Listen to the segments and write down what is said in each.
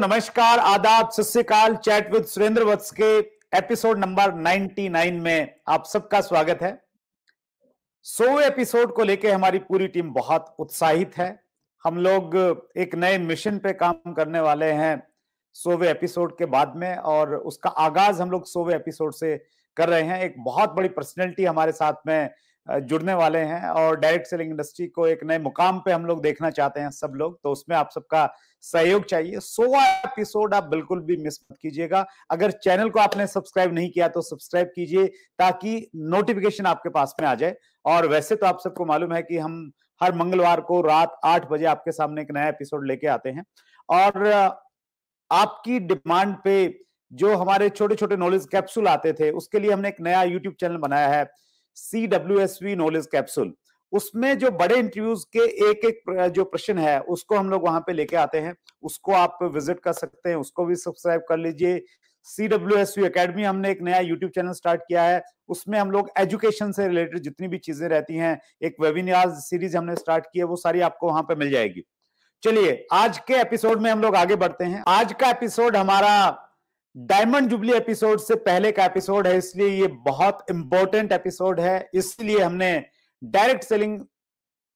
नमस्कार, आदाब, सत श्री अकाल। चैट विद सुरेंद्र वत्स के एपिसोड नंबर 99 में आप सबका स्वागत है। 100 एपिसोड को लेके हमारी पूरी टीम बहुत उत्साहित है। हम लोग एक नए मिशन पे काम करने वाले हैं 100वें एपिसोड के बाद में, और उसका आगाज हम लोग 100वें एपिसोड से कर रहे हैं। एक बहुत बड़ी पर्सनैलिटी हमारे साथ में जुड़ने वाले हैं और डायरेक्ट सेलिंग इंडस्ट्री को एक नए मुकाम पे हम लोग देखना चाहते हैं सब लोग, तो उसमें आप सबका सहयोग चाहिए। 100वां एपिसोड आप बिल्कुल भी मिस मत कीजिएगा। अगर चैनल को आपने सब्सक्राइब नहीं किया तो सब्सक्राइब कीजिए ताकि नोटिफिकेशन आपके पास में आ जाए। और वैसे तो आप सबको मालूम है कि हम हर मंगलवार को रात 8 बजे आपके सामने एक नया एपिसोड लेके आते हैं, और आपकी डिमांड पे जो हमारे छोटे छोटे नॉलेज कैप्सूल आते थे उसके लिए हमने एक नया यूट्यूब चैनल बनाया है CWSV नॉलेज कैप्सूल। उसमें जो बड़े इंटरव्यूज के एक एक जो प्रश्न है उसको हम लोग वहां पे लेके आते हैं, उसको आप विजिट कर सकते हैं, उसको भी सब्सक्राइब कर लीजिए। CWSV एकेडमी हमने एक नया यूट्यूब चैनल स्टार्ट किया है, उसमें हम लोग एजुकेशन से रिलेटेड जितनी भी चीजें रहती हैं, एक वेबिनार सीरीज हमने स्टार्ट की है, वो सारी आपको वहां पे मिल जाएगी। चलिए आज के एपिसोड में हम लोग आगे बढ़ते हैं। आज का एपिसोड हमारा डायमंड जुबली एपिसोड से पहले का एपिसोड है, इसलिए ये बहुत इंपॉर्टेंट एपिसोड है। इसलिए हमने डायरेक्ट सेलिंग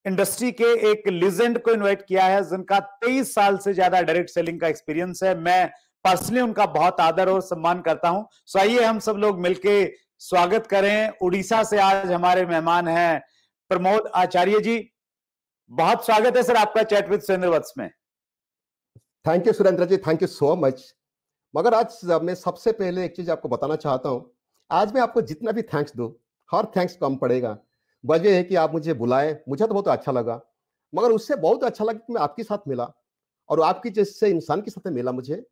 इंडस्ट्री के एक लीजेंड को इनवाइट किया है जिनका 23 साल से ज्यादा डायरेक्ट सेलिंग का एक्सपीरियंस है। मैं पर्सनली उनका बहुत आदर और सम्मान करता हूं। सो आइए हम सब लोग मिलके स्वागत करें। उड़ीसा से आज हमारे मेहमान हैं प्रमोद आचार्य जी। बहुत स्वागत है सर आपका चैट विद सुरेंद्र वत्स में। Thank you Surendra ji, thank you so much. मगर आज मैं सबसे पहले एक चीज आपको बताना चाहता हूँ। आज मैं आपको जितना भी थैंक्स दूँ हर थैंक्स कम पड़ेगा। वजह है कि आप मुझे बुलाए, मुझे तो बहुत अच्छा लगा, मगर उससे बहुत अच्छा लगा कि मैं आपके साथ मिला और आपकी जैसे इंसान के साथ मिला मुझे।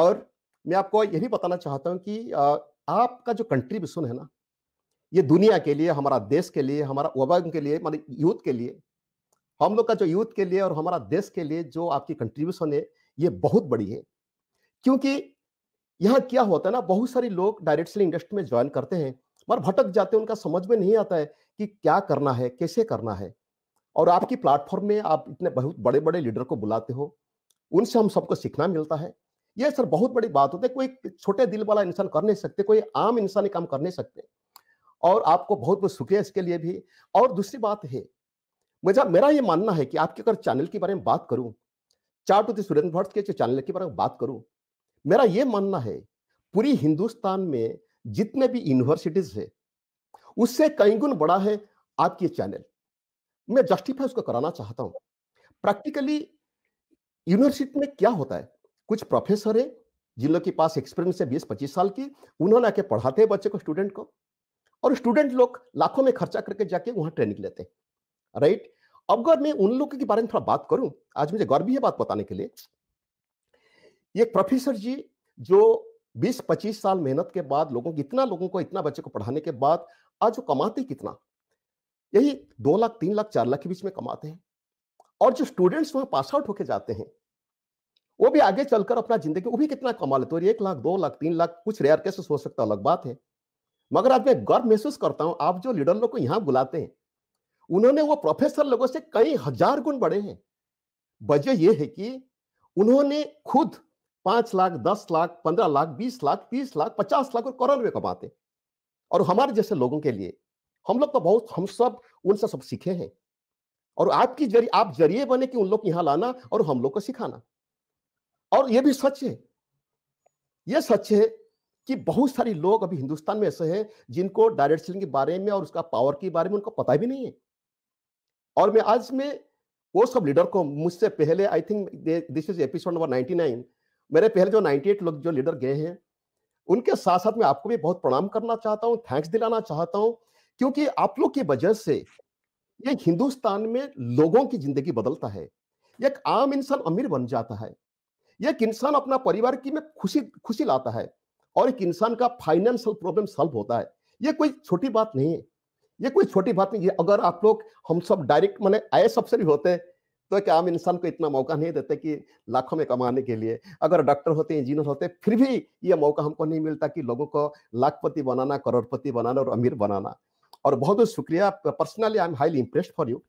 और मैं आपको यही बताना चाहता हूँ कि आपका जो कंट्रीब्यूशन है ना, ये दुनिया के लिए, हमारा देश के लिए, हमारा वबा के लिए, हमारे यूथ के लिए, हम लोग का जो यूथ के लिए और हमारा देश के लिए जो आपकी कंट्रीब्यूशन है ये बहुत बड़ी है। क्योंकि यहाँ क्या होता है ना, बहुत सारे लोग डायरेक्ट सेलिंग इंडस्ट्री में ज्वाइन करते हैं मगर भटक जाते हैं, उनका समझ में नहीं आता है कि क्या करना है, कैसे करना है। और आपकी प्लेटफॉर्म में आप इतने बहुत बड़े बड़े लीडर को बुलाते हो, उनसे हम सबको सीखना मिलता है। ये सर बहुत बड़ी बात होती है। कोई छोटे दिल वाला इंसान कर नहीं सकते, कोई आम इंसान ये काम कर नहीं सकते। और आपको बहुत बहुत शुक्रिया इसके लिए भी। और दूसरी बात है, मेरा ये मानना है कि आपके अगर चैनल के बारे में बात करूँ, चार्ट विद सुरेंद्र भट्स के चैनल के बारे में बात करूँ, मेरा ये मानना है पूरी हिंदुस्तान में जितने भी यूनिवर्सिटीज है उससे कई गुण बड़ा है आपकी चैनल। मैं जस्टिफाई उसको कराना चाहता हूँ। प्रैक्टिकली यूनिवर्सिटी में क्या होता है, कुछ प्रोफेसर है जिन लोग के पास एक्सपीरियंस है 20-25 साल की, उन्होंने आके पढ़ाते हैं बच्चे को, स्टूडेंट को, और स्टूडेंट लोग लाखों में खर्चा करके जाके वहाँ ट्रेनिंग लेते हैं, राइट। अब अगर मैं उन लोगों के बारे में थोड़ा बात करूँ, आज मुझे गर्व भी है बात बताने के लिए। एक प्रोफेसर जी जो 20-25 साल मेहनत के बाद लोगों को इतना बच्चे को पढ़ाने के बाद आज वो कमाते कितना, यही 2 लाख 3 लाख 4 लाख के बीच में कमाते हैं। और जो स्टूडेंट्स वहां पास आउट होके जाते हैं वो भी आगे चलकर अपना जिंदगी वो भी कितना कमा लेते हैं, 1 लाख 2 लाख 3 लाख। कुछ रेयर केसेस हो सकता है, अलग बात है। मगर आज मैं गर्व महसूस करता हूँ, आप जो लीडर लोग को यहाँ बुलाते हैं उन्होंने वो प्रोफेसर लोगों से कई हजार गुण बड़े हैं। वजह यह है कि उन्होंने खुद 5 लाख 10 लाख 15 लाख 20 लाख 30 लाख 50 लाख और करोड़ रुपए कमाते। और हमारे जैसे लोगों के लिए हम लोग तो बहुत, हम सब उनसे सब सीखे हैं। और आपकी जरिए, आप जरिए बने कि उन लोग यहाँ लाना और हम लोग को सिखाना। और ये भी सच है, ये सच है कि बहुत सारे लोग अभी हिंदुस्तान में ऐसे हैं जिनको डायरेक्ट सेलिंग के बारे में और उसका पावर के बारे में उनको पता भी नहीं है। और मैं आज में वो सब लीडर को, मुझसे पहले I think this is episode number 99, मेरे पहले जो 98 लोग जो लीडर गए हैं उनके साथ साथ मैं आपको भी बहुत प्रणाम करना चाहता हूँ, थैंक्स दिलाना चाहता हूँ। क्योंकि आप लोग की वजह से ये हिंदुस्तान में लोगों की जिंदगी बदलता है। एक आम इंसान अमीर बन जाता है, एक इंसान अपना परिवार की में खुशी लाता है, और एक इंसान का फाइनेंशियल प्रॉब्लम सॉल्व होता है। ये कोई छोटी बात नहीं है, ये कोई छोटी बात नहीं। अगर आप लोग, हम सब डायरेक्ट माने IAS अफसर ही होते तो एक आम इंसान को इतना मौका नहीं देते कि लाखों में कमाने के लिए। अगर डॉक्टर होते, इंजीनियर होते, फिर भी ये मौका हमको नहीं मिलता कि लोगों को लाखपति बनाना, करोड़पति बनाना और अमीर बनाना। और बहुत बहुत शुक्रिया। Personally I am highly impressed for you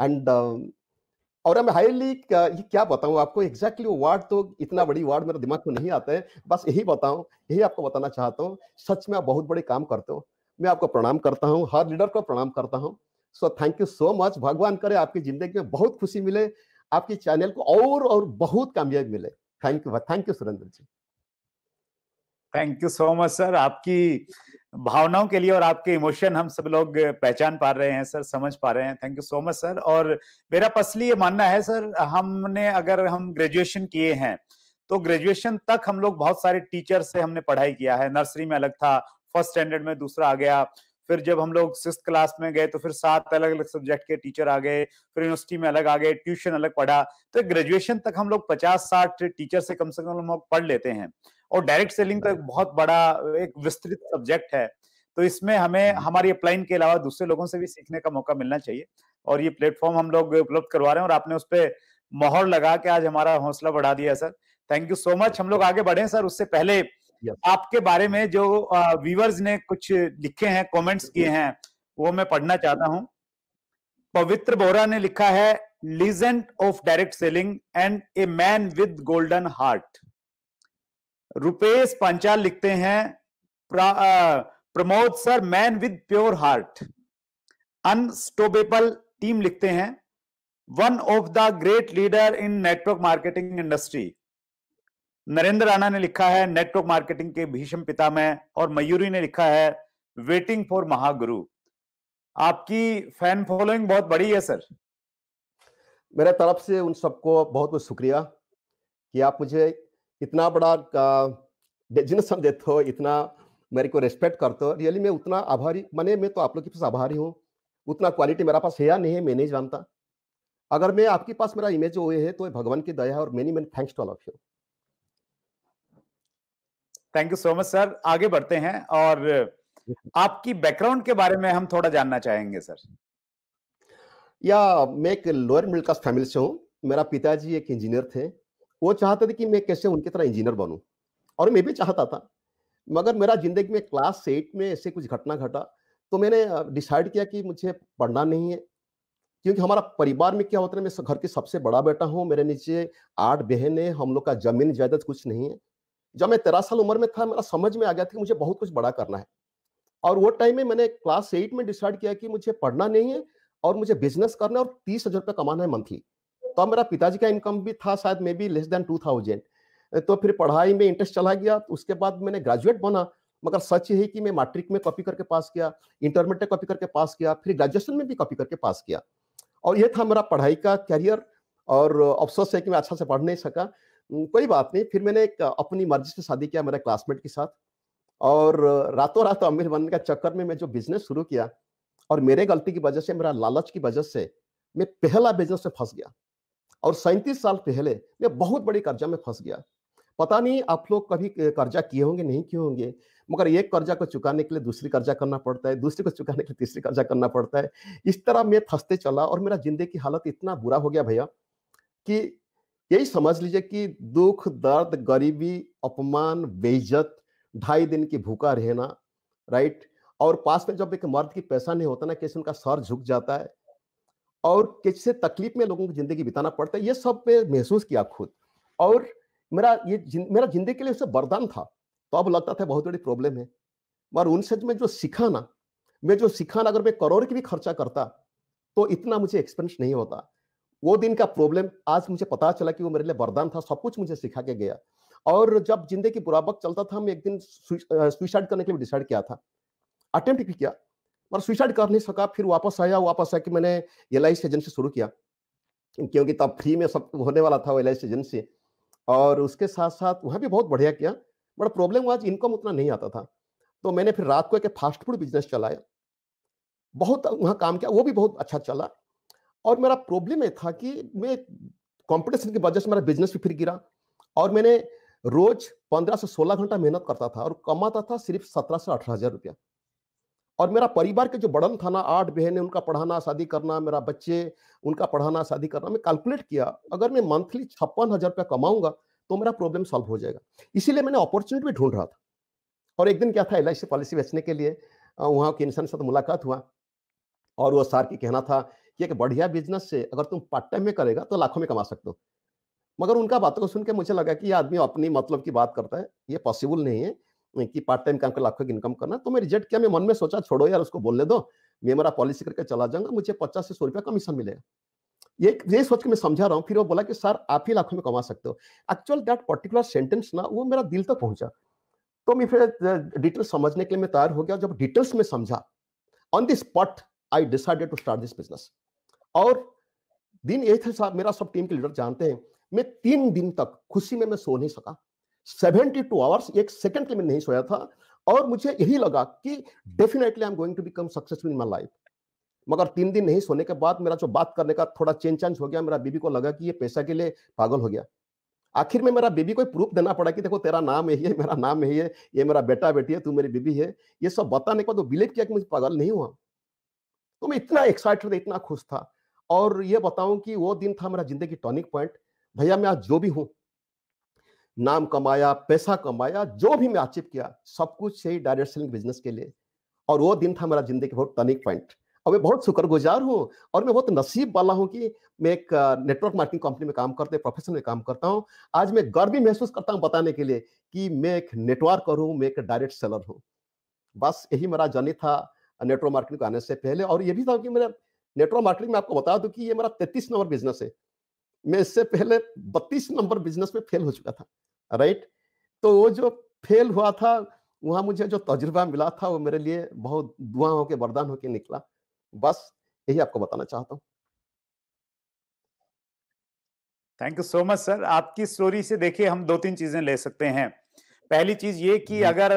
and और मैं हाईली ये क्या बताऊं आपको एग्जैक्टली वो वार्ड, तो इतना बड़ी वार्ड मेरे दिमाग में नहीं आता है, बस यही बताऊं, यही आपको बताना चाहता हूं। सच में आप बहुत बड़े काम करते हो, मैं आपको प्रणाम करता हूं, हर लीडर को प्रणाम करता हूं। So thank you so much. भगवान करे आपकी जिंदगी में बहुत खुशी मिले, आपके चैनल को और बहुत कामयाबी मिले। Thank you Surendra ji. Thank you so much sir, आपकी भावनाओं के लिए और आपके इमोशन हम सब लोग पहचान पा रहे हैं सर, समझ पा रहे हैं। Thank you so much sir. और मेरा पर्सनली ये मानना है सर, हमने अगर हम ग्रेजुएशन किए हैं तो ग्रेजुएशन तक हम लोग बहुत सारे टीचर से हमने पढ़ाई किया है। नर्सरी में अलग था, फर्स्ट स्टैंडर्ड में दूसरा आ गया, फिर जब हम लोग 6th क्लास में गए तो फिर 7 अलग अलग सब्जेक्ट के टीचर आ गए, फिर यूनिवर्सिटी में अलग आ गए, ट्यूशन अलग पढ़ा। तो ग्रेजुएशन तक हम लोग 50-60 टीचर से कम हम लोग पढ़ लेते हैं। और डायरेक्ट सेलिंग तो एक बहुत बड़ा एक विस्तृत सब्जेक्ट है, तो इसमें हमें हमारी अपलाइन के अलावा दूसरे लोगों से भी सीखने का मौका मिलना चाहिए। और ये प्लेटफॉर्म हम लोग उपलब्ध करवा रहे हैं और आपने उस पर मोहर लगा के आज हमारा हौसला बढ़ा दिया sir. Thank you so much. हम लोग आगे बढ़े सर, उससे पहले आपके बारे में जो व्यूअर्स ने कुछ लिखे हैं, कमेंट्स किए हैं, वो मैं पढ़ना चाहता हूं। पवित्र बोरा ने लिखा है, legend of direct selling and a man with golden heart. Rupesh Panchal लिखते हैं, Pramod sir man with pure heart. Unstoppable team लिखते हैं, one of the great leader in network marketing industry. Narendra Rana ने लिखा है, नेटवर्क मार्केटिंग के भीष्म पितामह में। और मयूरी ने लिखा है, वेटिंग फॉर महागुरु। आपकी फैन फॉलोइंग बहुत बड़ी है सर। मेरे तरफ से उन सबको बहुत बहुत शुक्रिया कि आप मुझे इतना बड़ा डेजिग्नेशन देते हो, इतना मेरे को रेस्पेक्ट करते हो। रियली मैं उतना आभारी, माने मैं तो आप लोग के पास आभारी हूँ। उतना क्वालिटी मेरा पास है या नहीं है मैं नहीं जानता। अगर मैं आपके पास मेरा इमेज हुए है तो भगवान की दया है। और many many thanks to all of you. Thank you so much sir. आगे बढ़ते हैं और आपकी बैकग्राउंड के बारे में हम थोड़ा जानना चाहेंगे सर। या मैं एक लोअर मिडिल क्लास फैमिली से हूँ। मेरा पिताजी एक इंजीनियर थे, वो चाहते थे कि मैं कैसे उनकी तरह इंजीनियर बनूं, और मैं भी चाहता था। मगर मेरा जिंदगी में क्लास 8 में ऐसे कुछ घटना घटा, तो मैंने डिसाइड किया कि मुझे पढ़ना नहीं है। क्योंकि हमारा परिवार में क्या होता है, मैं घर के सबसे बड़ा बेटा हूँ, मेरे नीचे 8 बहनें, हम लोग का जमीन जायदाद कुछ नहीं है। जब मैं 13 साल उम्र में था, मेरा समझ में आ गया था कि मुझे बहुत कुछ बड़ा करना है। और वो टाइम में मैंने क्लास 8 में डिसाइड किया कि मुझे पढ़ना नहीं है और मुझे बिजनेस करना है और 30,000 रुपये कमाना है मंथली। तो मेरा पिताजी का इनकम भी था शायद मे बी लेस देन 2000। तो फिर पढ़ाई में इंटरेस्ट चला गया। उसके बाद मैंने ग्रेजुएट बना, मगर सच यही कि मैं मैट्रिक में कॉपी करके पास किया, इंटरमीडिएट में कॉपी करके पास किया, फिर ग्रेजुएशन में भी कॉपी करके पास किया। और यह था मेरा पढ़ाई का कैरियर। और अफसोस है कि मैं अच्छा से पढ़ नहीं सका। कोई बात नहीं, फिर मैंने अपनी मर्जी से शादी किया मेरे क्लासमेट के साथ। और रातों रात अमीर बनने का चक्कर में मैं जो बिजनेस शुरू किया, और मेरे गलती की वजह से, मेरा लालच की वजह से मैं पहला बिजनेस में फंस गया। और 37 साल पहले मैं बहुत बड़ी कर्जा में फंस गया। पता नहीं आप लोग कभी कर्जा किए होंगे, नहीं किए होंगे, मगर एक कर्जा को चुकाने के लिए दूसरी कर्जा करना पड़ता है, दूसरे को चुकाने के लिए तीसरी कर्जा करना पड़ता है। इस तरह मैं फंसते चला और मेरा जिंदगी की हालत इतना बुरा हो गया भैया कि यही समझ लीजिए कि दुख, दर्द, गरीबी, अपमान, बेइज्जत, 2.5 दिन की भूखा रहना, राइट। और पास में जब एक मर्द की पैसा नहीं होता ना, कैसे उनका सर झुक जाता है और कैसे तकलीफ में लोगों को जिंदगी बिताना पड़ता है, ये सब मैं महसूस किया खुद। और मेरा जिंदगी के लिए उससे वरदान था, तो अब लगता था बहुत बड़ी प्रॉब्लम है। मगर उनसे मैं जो सीखा ना, अगर मैं करोड़ की भी खर्चा करता तो इतना मुझे एक्सपीरियंस नहीं होता। वो दिन का प्रॉब्लम आज मुझे पता चला कि वो मेरे लिए वरदान था, सब कुछ मुझे सिखा के गया। और जब जिंदगी बुरा वक्त चलता था, मैं एक दिन सुसाइड करने के लिए डिसाइड किया था, अटेम्प्ट भी किया, पर सुसाइड कर नहीं सका। फिर वापस आया कि मैंने LIC एजेंसी शुरू किया, क्योंकि तब फ्री में सब होने वाला था वो LIC एजेंसी। और उसके साथ साथ वहाँ भी बहुत बढ़िया किया, बट प्रॉब्लम हुआ इनकम उतना नहीं आता था। तो मैंने फिर रात को एक फास्ट फूड बिजनेस चलाया, बहुत वहाँ काम किया, वो भी बहुत अच्छा चला। और मेरा प्रॉब्लम ये था कि मैं कॉम्पिटिशन की वजह से मेरा बिजनेस भी फिर गिरा। और मैंने रोज 15 से 16 घंटा मेहनत करता था और कमाता था सिर्फ 17 से 18 हज़ार रुपया। और मेरा परिवार के जो बड़न था ना, 8 बहनें, उनका पढ़ाना, शादी करना, मेरा बच्चे, उनका पढ़ाना, शादी करना, मैं कैलकुलेट किया अगर मैं मंथली 56,000 रुपया कमाऊंगा तो मेरा प्रॉब्लम सॉल्व हो जाएगा। इसीलिए मैंने अपॉर्चुनिटी भी ढूंढ रहा था। और एक दिन क्या था, LIC पॉलिसी बेचने के लिए वहाँ के इंसान के साथ मुलाकात हुआ, और वो सार की कहना था कि एक बढ़िया बिजनेस से अगर तुम पार्ट टाइम में करेगा तो लाखों में कमा सकते हो। मगर उनका बातों को सुन के मुझे लगा कि ये आदमी अपनी मतलब की बात करता है, ये पॉसिबल नहीं है कि पार्ट टाइम काम कर लाखों की इनकम करना। तो मैं रिजेक्ट किया। मैं मन में सोचा छोड़ो यार, उसको बोलने दो, मैं मेरा पॉलिसी करके चला जाऊंगा, मुझे 50 से 100 रुपया कमीशन मिलेगा, ये सोच के मैं समझा रहा हूँ। फिर वो बोला कि सर आप ही लाखों में कमा सकते हो। एक्चुअल दैट पर्टिकुलर सेंटेंस ना वो मेरा दिल तक पहुंचा। तो मैं फिर डिटेल्स समझने के लिए मैं तैयार हो गया। जब डिटेल्स में समझा, on the spot I decided to start this business. और दिन ये थे साहब, मेरा सब टीम के लीडर जानते हैं, मैं 3 दिन तक खुशी में मैं सो नहीं सका। 72 आवर्स एक सेकंड के लिए मैं नहीं सोया था। और मुझे यही लगा कि definitely I am going to become successful in my life. मगर 3 दिन नहीं सोने के बाद मेरा जो बात करने का थोड़ा चेंज चांज हो गया। मेरा बीबी को लगा कि ये पैसा के लिए पागल हो गया। आखिर में मेरा बीबी को प्रूफ देना पड़ा कि देखो तेरा नाम यही है, मेरा नाम यही है, ये मेरा बेटा बेटी है, तू मेरी बीबी है। ये सब बताने के बाद वो बिलीव किया कि मुझे पागल नहीं हुआ। तो मैं इतना एक्साइटेड था, इतना खुश था। और ये बताऊं कि वो दिन था मेरा जिंदगी टर्निंग पॉइंट। भैया मैं आज जो भी हूँ, नाम कमाया, पैसा कमाया, जो भी मैं अचीव किया, सब कुछ सही डायरेक्ट सेलिंग बिजनेस के लिए। और वो दिन था मेरा जिंदगी बहुत टर्निंग पॉइंट। और मैं बहुत शुक्रगुजार हूँ और मैं बहुत नसीब वाला हूँ कि मैं एक नेटवर्क मार्केटिंग कंपनी में काम करते प्रोफेशन में काम करता हूँ। आज मैं गर्व भी महसूस करता हूँ बताने के लिए कि मैं एक नेटवर्कर हूँ, मैं एक डायरेक्ट सेलर हूँ। बस यही मेरा जर्नी था नेटवर्क मार्केटिंग आने से पहले। और ये भी था कि मेरा नेटवर्क मार्केटिंग में आपको बता दूँ कि ये मेरा 33 नंबर बिजनेस है। मैं इससे पहले 32 नंबर बिजनेस में फेल हो चुका था, राइट। तो वो जो फेल हुआ था वहाँ मुझे जो तजुर्बा मिला था वो मेरे लिए बहुत दुआ होके वरदान होके निकला। बस यही आपको बताना चाहता हूँ। Thank you so much sir. आपकी स्टोरी से देखिए हम 2-3 चीजें ले सकते हैं। पहली चीज ये कि अगर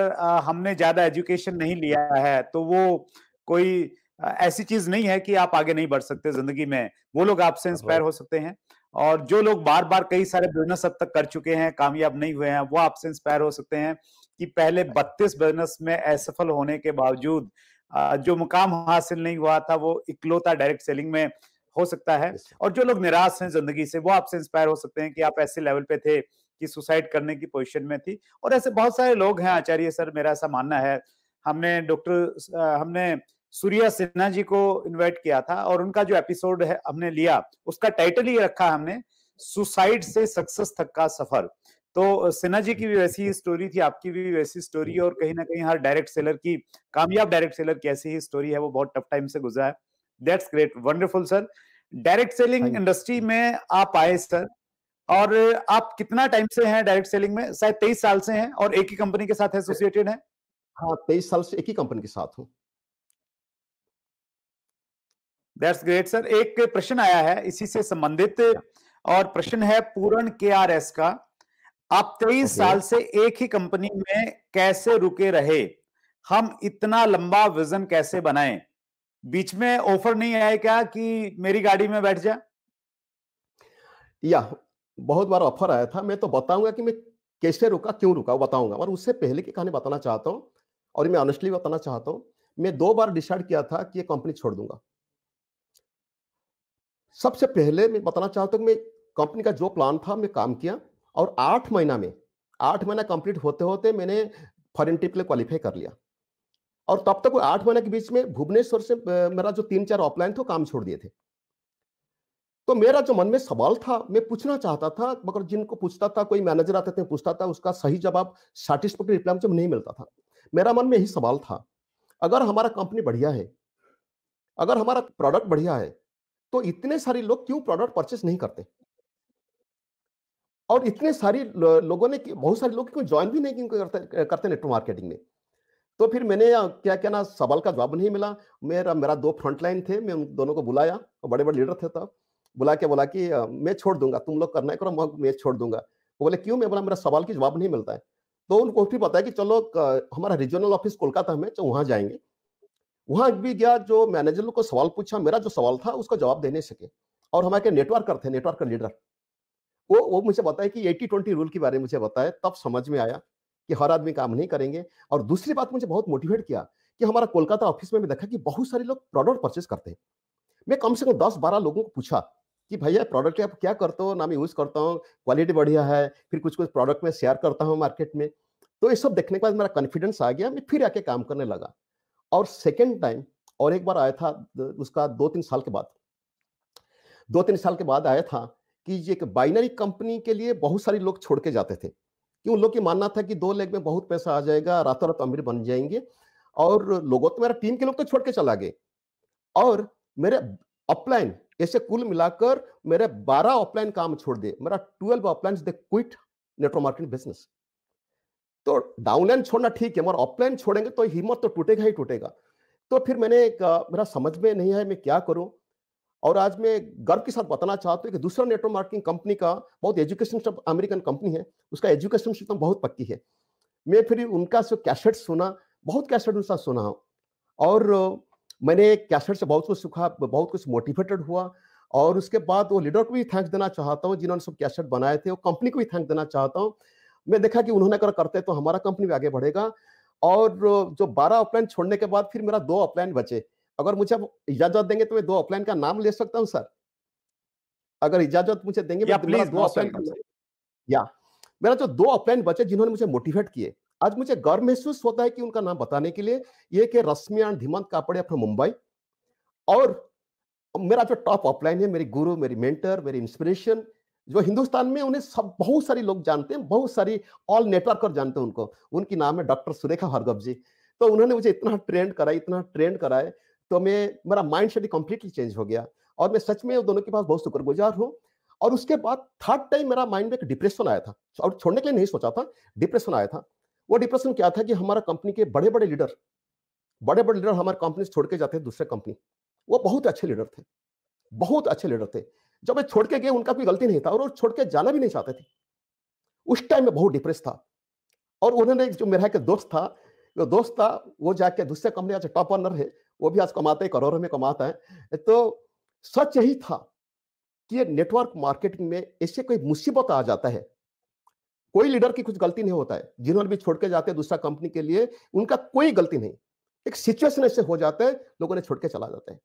हमने ज्यादा एजुकेशन नहीं लिया है तो वो कोई ऐसी चीज नहीं है कि आप आगे नहीं बढ़ सकते जिंदगी में। वो लोग आपसे इंस्पायर हो सकते हैं। और जो लोग बार बार कई सारे बिजनेस अब तक कर चुके हैं, कामयाब नहीं हुए हैं, वो आपसे इंस्पायर हो सकते हैं कि पहले 32 बिजनेस में असफल होने के बावजूद जो मुकाम हासिल नहीं हुआ था वो इकलौता डायरेक्ट सेलिंग में हो सकता है। और जो लोग निराश हैं जिंदगी से वो आपसे इंस्पायर हो सकते हैं कि आप ऐसे लेवल पे थे कि सुसाइड करने की पोजीशन में थी। और ऐसे बहुत सारे लोग हैं आचार्य सर, मेरा ऐसा मानना है। हमने सूर्या सिन्हा जी को इन्वाइट किया था और उनका जो एपिसोड है हमने लिया, उसका टाइटल ही रखा हमने सुसाइड से सक्सेस तक का सफर। तो सिन्हा जी की भी वैसी स्टोरी थी, आपकी भी वैसी स्टोरी है। और कहीं ना कहीं हर डायरेक्ट सेलर की, कामयाब डायरेक्ट सेलर की ऐसी ही स्टोरी है। वो बहुत टफ टाइम से गुजरा है। That's great, wonderful sir. Direct selling industry में आप आए सर, और आप कितना टाइम से हैं डायरेक्ट सेलिंग में? शायद 23 साल से हैं और एक ही कंपनी के साथ एसोसिएटेड है। हाँ, 23 साल से एक ही कंपनी के साथ हूँ। That's great sir. एक प्रश्न आया है इसी से संबंधित, और प्रश्न है पूरन KRS का। आप 23 साल से एक ही कंपनी में कैसे रुके रहे? हम इतना लंबा विजन कैसे बनाएं? बीच में ऑफर नहीं आया क्या कि मेरी गाड़ी में बैठ जा? या बहुत बार ऑफर आया था। मैं तो बताऊंगा कि मैं कैसे रुका, क्यों रुका, बताऊंगा। और उससे पहले की कहानी बताना चाहता हूँ, और मैं ऑनेस्टली बताना चाहता हूँ। मैं 2 बार डिसाइड किया था कि ये कंपनी छोड़ दूंगा। सबसे पहले मैं बताना चाहता हूँ कि मैं कंपनी का जो प्लान था मैं काम किया, और 8 महीना कंप्लीट होते होते मैंने फॉरेन ट्रिप के लिए क्वालिफाई कर लिया। और तब तक 8 महीने के बीच में भुवनेश्वर से मेरा जो 3-4 ऑफलाइन थे काम छोड़ दिए थे। तो मेरा जो मन में सवाल था मैं पूछना चाहता था, मगर जिनको पूछता था, कोई मैनेजर आते थे पूछता था, उसका सही जवाब सैटिस्फैक्टरी रिप्लाई मुझे नहीं मिलता था। मेरा मन में यही सवाल था, अगर हमारा कंपनी बढ़िया है, अगर हमारा प्रोडक्ट बढ़िया है, तो इतने सारे लोग क्यों प्रोडक्ट परचेस नहीं करते? और इतने सारे लोगों ने, बहुत सारे लोग क्यों ज्वाइन भी नहीं करते नेटवर्क मार्केटिंग में? तो फिर मैंने क्या क्या ना, सवाल का जवाब नहीं मिला। मेरा 2 फ्रंटलाइन थे, मैं उन दोनों को बुलाया, और बड़े बड़े लीडर थे तब। बोला कि मैं छोड़ दूंगा, तुम लोग करना है करो, मैं छोड़ दूंगा। वो बोले क्यों? मैं बोला मेरा सवाल की जवाब नहीं मिलता है। तो उनको फिर बताया कि चलो हमारा रीजनल ऑफिस कोलकाता में, तो वहाँ जाएंगे। वहाँ भी गया, जो मैनेजर लोग को सवाल पूछा, मेरा जो सवाल था उसका जवाब दे नहीं सके। और हमारे नेटवर्कर थे, नेटवर्कर लीडर, वो मुझे बताया कि 80-20 रूल के बारे में मुझे बताया। तब समझ में आया कि हर आदमी काम नहीं करेंगे। और दूसरी बात मुझे बहुत मोटिवेट किया कि हमारा कोलकाता ऑफिस में मैं देखा कि बहुत सारे लोग प्रोडक्ट परचेस करते हैं। मैं कम से कम 10-12 लोगों को पूछा कि भैया प्रोडक्ट आप क्या करते हो? ना मैं यूज़ करता हूँ, क्वालिटी बढ़िया है, फिर कुछ कुछ प्रोडक्ट में शेयर करता हूँ मार्केट में। तो ये सब देखने के बाद मेरा कॉन्फिडेंस आ गया, मैं फिर आके काम करने लगा। और सेकेंड टाइम और एक बार आया था, उसका 2-3 साल के बाद, 2-3 साल के बाद आया था कि ये एक बाइनरी कंपनी के लिए बहुत सारे लोग छोड़ के जाते थे कि उन लोग की मानना था कि 2 लेग में बहुत पैसा आ जाएगा, रातों रात अमीर बन जाएंगे। और लोगों तो मेरा टीम के लोग तो छोड़ के चला गए और मेरे अपलाइन ऐसे कुल मिलाकर मेरे 12 अपलाइन काम छोड़ दिए, मेरा 12 upline they quit network marketing business. तो डाउनलाइन छोड़ना ठीक है मगर अपलाइन छोड़ेंगे तो हिम्मत तो टूटेगा ही टूटेगा। तो फिर मैंने मेरा समझ में नहीं है मैं क्या करूं, और आज मैं गर्व के साथ बताना चाहता हूँ कि दूसरा नेटवर्क मार्केटिंग कंपनी का बहुत एजुकेशन अमेरिकन कंपनी है, उसका एजुकेशन सिस्टम बहुत पक्की है। मैं फिर उनका कैसेट सुना, बहुत कैसेट उनका सुना हूँ और मैंने कैसेट से बहुत कुछ सीखा, बहुत कुछ मोटिवेटेड हुआ। और उसके बाद वो लीडर को भी थैंक्स देना चाहता हूँ जिन्होंने सब कैसेट बनाए थे, वो कंपनी को भी थैंक्स देना चाहता हूँ। मैं देखा कि उन्होंने अगर करते तो हमारा कंपनी भी आगे बढ़ेगा। और जो 12 अपलाइन छोड़ने के बाद फिर मेरा 2 अपलाइन बचे। अगर मुझे आप इजाजत देंगे तो मैं 2 अपलाइन का नाम ले सकता हूँ सर? अगर इजाजत मुझे देंगे मेरा जो 2 अपलाइन बचे जिन्होंने मुझे मोटिवेट किए, आज मुझे गर्व महसूस होता है कि उनका नाम बताने के लिए, ये कि रश्मि एंड धीमंत कापड़े अपना मुंबई। और मेरा जो टॉप अपलाइन है, मेरी गुरु, मेरी मेंटर, मेरी इंस्पिरेशन, जो हिंदुस्तान में उन्हें सब बहुत सारे लोग जानते हैं, बहुत सारी ऑल नेटवर्कर जानते हैं उनको, उनकी नाम है डॉक्टर सुरेखा हरगोबजी। तो उन्होंने मुझे इतना ट्रेंड कराए तो मेरा माइंड सेट कंप्लीटली चेंज हो गया और मैं सच में दोनों के पास बहुत शुक्रगुजार हूँ। और उसके बाद 3rd टाइम मेरा माइंड में एक डिप्रेशन आया था और छोड़ने के लिए नहीं सोचा था, डिप्रेशन आया था। वो डिप्रेशन क्या था कि हमारा कंपनी के बड़े बड़े लीडर हमारे कंपनी से छोड़ के जाते हैं दूसरे कंपनी। वो बहुत अच्छे लीडर थे, जब वे छोड़ के गए उनका कोई गलती नहीं था और वो छोड़ के जाना भी नहीं चाहते थे। उस टाइम में बहुत डिप्रेस था और उन्होंने जो मेरा एक दोस्त था वो जाके दूसरे कंपनी आज टॉप अर्नर है, वो भी आज कमाते हैं, करोड़ों में कमाता है। तो सच यही था कि नेटवर्क मार्केटिंग में ऐसे कोई मुसीबत आ जाता है, कोई लीडर की कुछ गलती नहीं होता है, जिन्होंने भी छोड़ के जाते हैं दूसरा कंपनी के लिए उनका कोई गलती नहीं, एक सिचुएशन ऐसे हो जाता है लोगों ने छोड़ के चला जाता है।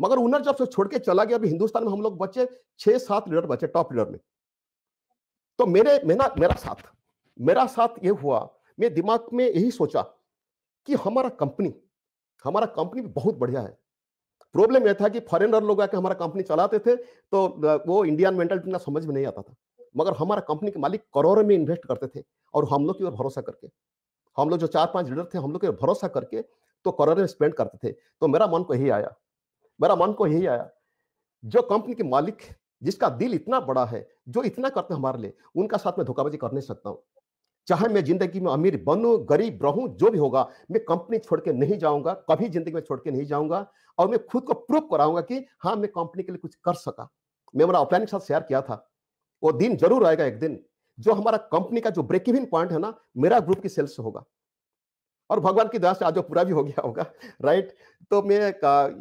मगर उन्हें जब से छोड़ के चला गया, अभी हिंदुस्तान में हम लोग बचे 6-7 लीडर बचे टॉप लीडर में। तो मेरा साथ ये हुआ, मैं दिमाग में यही सोचा कि हमारा कंपनी बहुत बढ़िया है। प्रॉब्लम यह था कि फॉरेनर लोग आके हमारा कंपनी चलाते थे तो वो इंडियन मेंटालिटी ना समझ में नहीं आता था, मगर हमारा कंपनी के मालिक करोड़ों में इन्वेस्ट करते थे और हम लोग की ओर भरोसा करके, हम लोग जो 4-5 लीडर थे हम लोग की ओर भरोसा करके तो करोड़ों में स्पेंड करते थे। तो मेरा मन को यही आया जो कंपनी के मालिक जिसका दिल इतना बड़ा है, जो इतना करते हैं हमारे लिए, उनका साथ में धोखाबाजी कर नहीं सकता हूँ। चाहे मैं जिंदगी में अमीर बनूं, गरीब रहूं, जो भी होगा, मैं कंपनी छोड़ के नहीं जाऊंगा, कभी जिंदगी में छोड़ के नहीं जाऊंगा। और मैं खुद को प्रूव कराऊंगा कि हाँ मैं कंपनी के लिए कुछ कर सका। मैं मेरा अपलाइन के साथ शेयर किया था, वो दिन जरूर आएगा एक दिन जो हमारा कंपनी का जो ब्रेक इवन पॉइंट है ना, मेरा ग्रुप की सेल्स से होगा और भगवान की दया से आज वो पूरा भी हो गया होगा, राइट। तो मेरा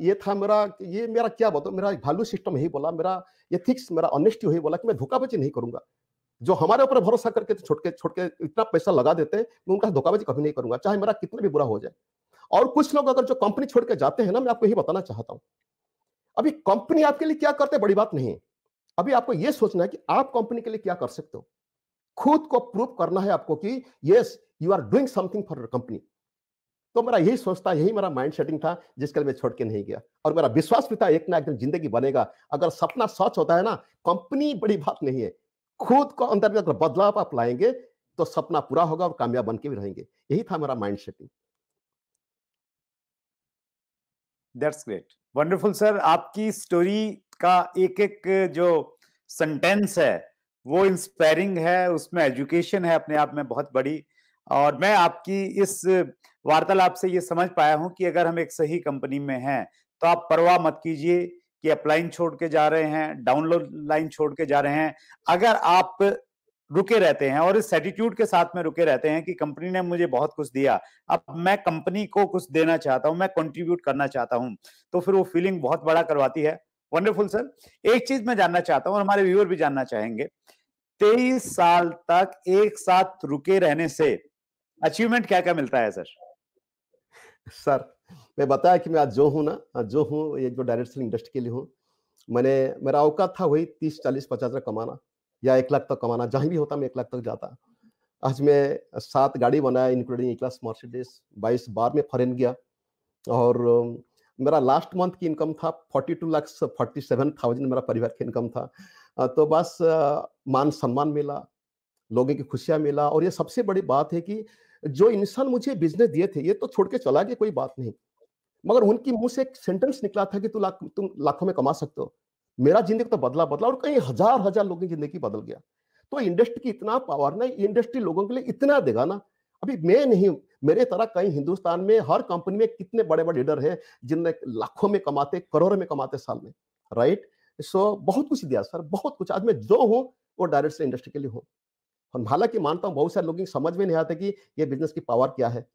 क्या बताऊं, मेरा वैल्यू सिस्टम यही बोला, मेरा एथिक्स, मेरा ऑनेस्टी यही बोला कि मैं धोखाबाजी नहीं करूंगा। जो हमारे ऊपर भरोसा करके छोड़ के इतना पैसा लगा देते हैं, मैं उनका धोखाबाजी कभी नहीं करूंगा, चाहे मेरा कितना भी बुरा हो जाए। और कुछ लोग अगर जो कंपनी छोड़ के जाते हैं ना, मैं आपको यही बताना चाहता हूँ, अभी कंपनी आपके लिए क्या करते बड़ी बात नहीं है, अभी आपको यह सोचना है कि आप कंपनी के लिए क्या कर सकते हो। खुद को प्रूव करना है आपको कि yes you are doing something for your company. तो मेरा यही सोचता, यही मेरा माइंड सेटिंग था जिसके लिए मैं छोड़ के नहीं गया। और मेरा विश्वास भी था एक ना एक दिन जिंदगी बनेगा, अगर सपना सच होता है ना। कंपनी बड़ी बात नहीं है, खुद को अंदर में अगर बदलाव आप लाएंगे तो सपना पूरा होगा और कामयाब बन के भी रहेंगे। यही था मेरा mind setting. That's great, wonderful sir. आपकी स्टोरी का एक जो सेंटेंस है वो इंस्पायरिंग है, उसमें एजुकेशन है अपने आप में बहुत बड़ी। और मैं आपकी इस वार्तालाप से ये समझ पाया हूँ कि अगर हम एक सही कंपनी में हैं तो आप परवाह मत कीजिए कि अपलाइन छोड़ के जा रहे हैं, डाउनलाइन छोड़ के जा रहे हैं। अगर आप रुके रहते हैं और इस एटीट्यूड के साथ में रुके रहते हैं कि कंपनी ने मुझे बहुत कुछ दिया, अब मैं कंपनी को कुछ देना चाहता हूँ, मैं कंट्रीब्यूट करना चाहता हूँ, तो फिर वो फीलिंग बहुत बड़ा करवाती है। वंडरफुल सर, एक चीज मैं जानना चाहता हूँ और हमारे व्यूअर भी जानना चाहेंगे, 23 साल तक एक साथ रुके रहने से अचीवमेंट क्या क्या मिलता है सर? सर मैं बताया कि मैं आज जो हूँ ये जो डायरेक्ट सेलिंग इंडस्ट्री के लिए हूँ, मेरा औकात था वही 30-40-50 लाख कमाना या 1 लाख तक कमाना, जहाँ भी होता मैं 1 लाख तक जाता। आज मैं 7 गाड़ी बनाया इंक्लूडिंग 1 क्लास मर्सिडीज, 22 बार में फॉरेन गया और मेरा लास्ट मंथ की इनकम था 42,47,000 मेरा परिवार की इनकम था। तो बस मान सम्मान मिला, लोगों की खुशियाँ मिला। और ये सबसे बड़ी बात है कि जो इंसान मुझे बिजनेस दिए थे ये तो छोड़ के चला गया, कोई बात नहीं, मगर उनकी मुंह से एक सेंटेंस निकला था कि तुम लाखों में कमा सकते हो। मेरा जिंदगी तो बदला और कई हजार लोगों की जिंदगी बदल गया। तो इंडस्ट्री की इतना पावर ना, इंडस्ट्री लोगों के लिए इतना देगा ना। अभी मैं नहीं, मेरे तरह कई हिंदुस्तान में हर कंपनी में कितने बड़े बड़े लीडर हैं जिनने लाखों में कमाते, करोड़ों में कमाते साल में, राइट। सो बहुत कुछ दिया सर, बहुत कुछ। आज मैं जो हूँ वो डायरेक्ट से इंडस्ट्री के लिए हूँ। हालांकि मानता हूँ बहुत सारे लोगों की समझ में नहीं आता कि ये बिजनेस की पावर क्या है,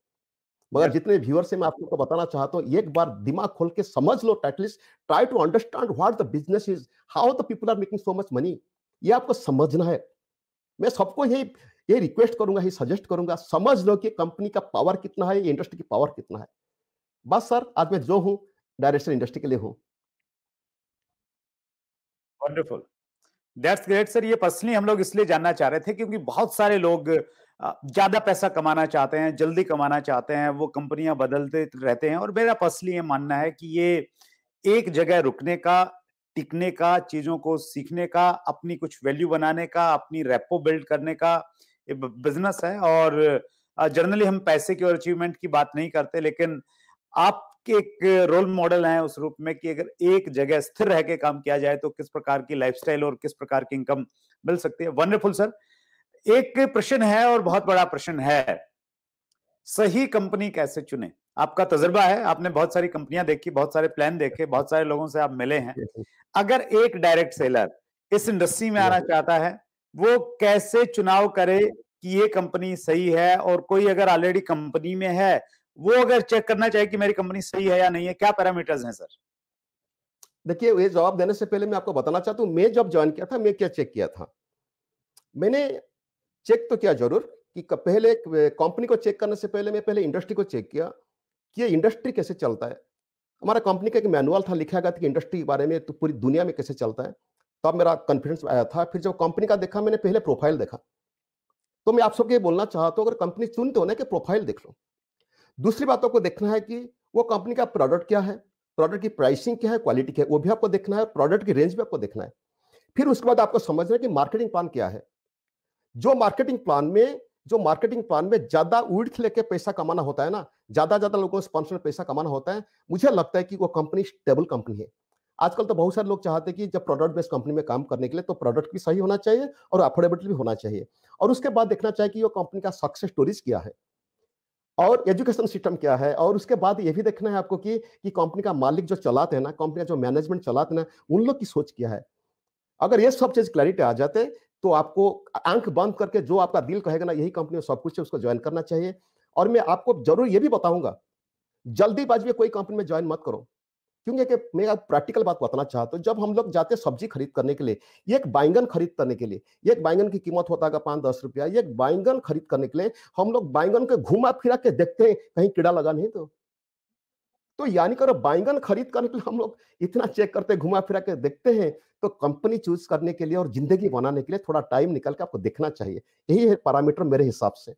मगर जितने व्यूअर से मैं आपको तो बताना चाहता हूँ, एक बार दिमाग खोल के समझ लो, at least try to understand what the business is, how the people are making so much money. ये आपको समझना है। मैं सबको यही रिक्वेस्ट करूंगा, यही सजेस्ट करूंगा, समझ लो कि कंपनी का पावर कितना है, इंडस्ट्री की पावर कितना है। बस सर, आज मैं जो हूँ डायरेक्टर इंडस्ट्री के लिए हूँ। Wonderful, that's great sir. ये पर्सनली हम लोग इसलिए जानना चाह रहे थे क्योंकि बहुत सारे लोग ज्यादा पैसा कमाना चाहते हैं, जल्दी कमाना चाहते हैं, वो कंपनियां बदलते रहते हैं। और मेरा पर्सनली ये मानना है कि ये एक जगह रुकने का, टिकने का, चीजों को सीखने का, अपनी कुछ वैल्यू बनाने का, अपनी रेपो बिल्ड करने का बिजनेस है। और जनरली हम पैसे की और अचीवमेंट की बात नहीं करते, लेकिन आप कि एक रोल मॉडल है उस रूप में कि अगर एक जगह स्थिर रह के काम किया जाए तो किस प्रकार की लाइफस्टाइल और किस प्रकार की इनकम मिल सकती है। वंडरफुल सर, एक प्रश्न है और बहुत बड़ा प्रश्न है, सही कंपनी कैसे चुने? आपका तजुर्बा है, आपने बहुत सारी कंपनियां देखी, बहुत सारे प्लान देखे, बहुत सारे लोगों से आप मिले हैं। अगर एक डायरेक्ट सेलर इस इंडस्ट्री में आना चाहता है, वो कैसे चुनाव करे कि ये कंपनी सही है? और कोई अगर ऑलरेडी कंपनी में है, वो अगर चेक करना चाहिए कि मेरी कंपनी सही है या नहीं है, क्या पैरामीटर्स हैं सर? देखिए, ये जवाब देने से पहले मैं आपको बताना चाहता हूं, मैं जब ज्वाइन किया था मैं क्या चेक किया था। मैंने चेक तो किया जरूर कि पहले कंपनी को चेक करने से पहले मैं पहले इंडस्ट्री को चेक किया कि ये इंडस्ट्री कैसे चलता है। हमारा कंपनी का एक मैनुअल था, लिखा गया था कि इंडस्ट्री के बारे में तो पूरी दुनिया में कैसे चलता है। तब मेरा कॉन्फिडेंस आया था। फिर जब कंपनी का देखा, मैंने पहले प्रोफाइल देखा। तो मैं आप सबको ये बोलना चाहता हूँ, अगर कंपनी चुनते हो ना कि प्रोफाइल देख लो। दूसरी बात आपको देखना है कि वो कंपनी का प्रोडक्ट क्या है, प्रोडक्ट की प्राइसिंग क्या है, क्वालिटी क्या है, वो भी आपको देखना है। प्रोडक्ट की रेंज भी आपको देखना है। फिर उसके बाद आपको समझना है कि मार्केटिंग प्लान क्या है। जो मार्केटिंग प्लान में ज्यादा उड़थ लेके पैसा कमाना होता है ना, ज्यादा लोगों से स्पॉन्सर पैसा कमाना होता है, मुझे लगता है कि वो कंपनी स्टेबल कंपनी है। आजकल तो बहुत सारे लोग चाहते हैं कि जब प्रोडक्ट बेस्ड कंपनी में काम करने के लिए तो प्रोडक्ट भी सही होना चाहिए और अफोर्डेबिलिटी भी होना चाहिए। और उसके बाद देखना चाहिए कि वो कंपनी का सक्सेस स्टोरीज क्या है और एजुकेशन सिस्टम क्या है। और उसके बाद ये भी देखना है आपको कि कंपनी का मालिक जो चलाते हैं ना, कंपनी का जो मैनेजमेंट चलाते हैं ना, उन लोग की सोच क्या है। अगर ये सब चीज क्लैरिटी आ जाते तो आपको आंख बंद करके जो आपका दिल कहेगा ना, यही कंपनी में सब कुछ है, उसको ज्वाइन करना चाहिए। और मैं आपको जरूर ये भी बताऊंगा, जल्दीबाजी में कोई कंपनी में ज्वाइन मत करो, क्योंकि मैं आप प्रैक्टिकल बात बताना चाहता हूँ। जब हम लोग जाते हैं सब्जी खरीद करने के लिए, एक बैंगन खरीद करने के लिए, एक बैंगन की कीमत होता है 5-10 रुपया। एक बैंगन खरीद करने के लिए हम लोग बैंगन को घुमा फिरा के देखते हैं कहीं कीड़ा लगा नहीं। तो यानी करो बैंगन खरीद करने के लिए हम लोग इतना चेक करते, घुमा फिरा के देखते हैं। तो कंपनी चूज करने के लिए और जिंदगी बनाने के लिए थोड़ा टाइम निकाल के आपको देखना चाहिए। यही है पैरामीटर मेरे हिसाब से।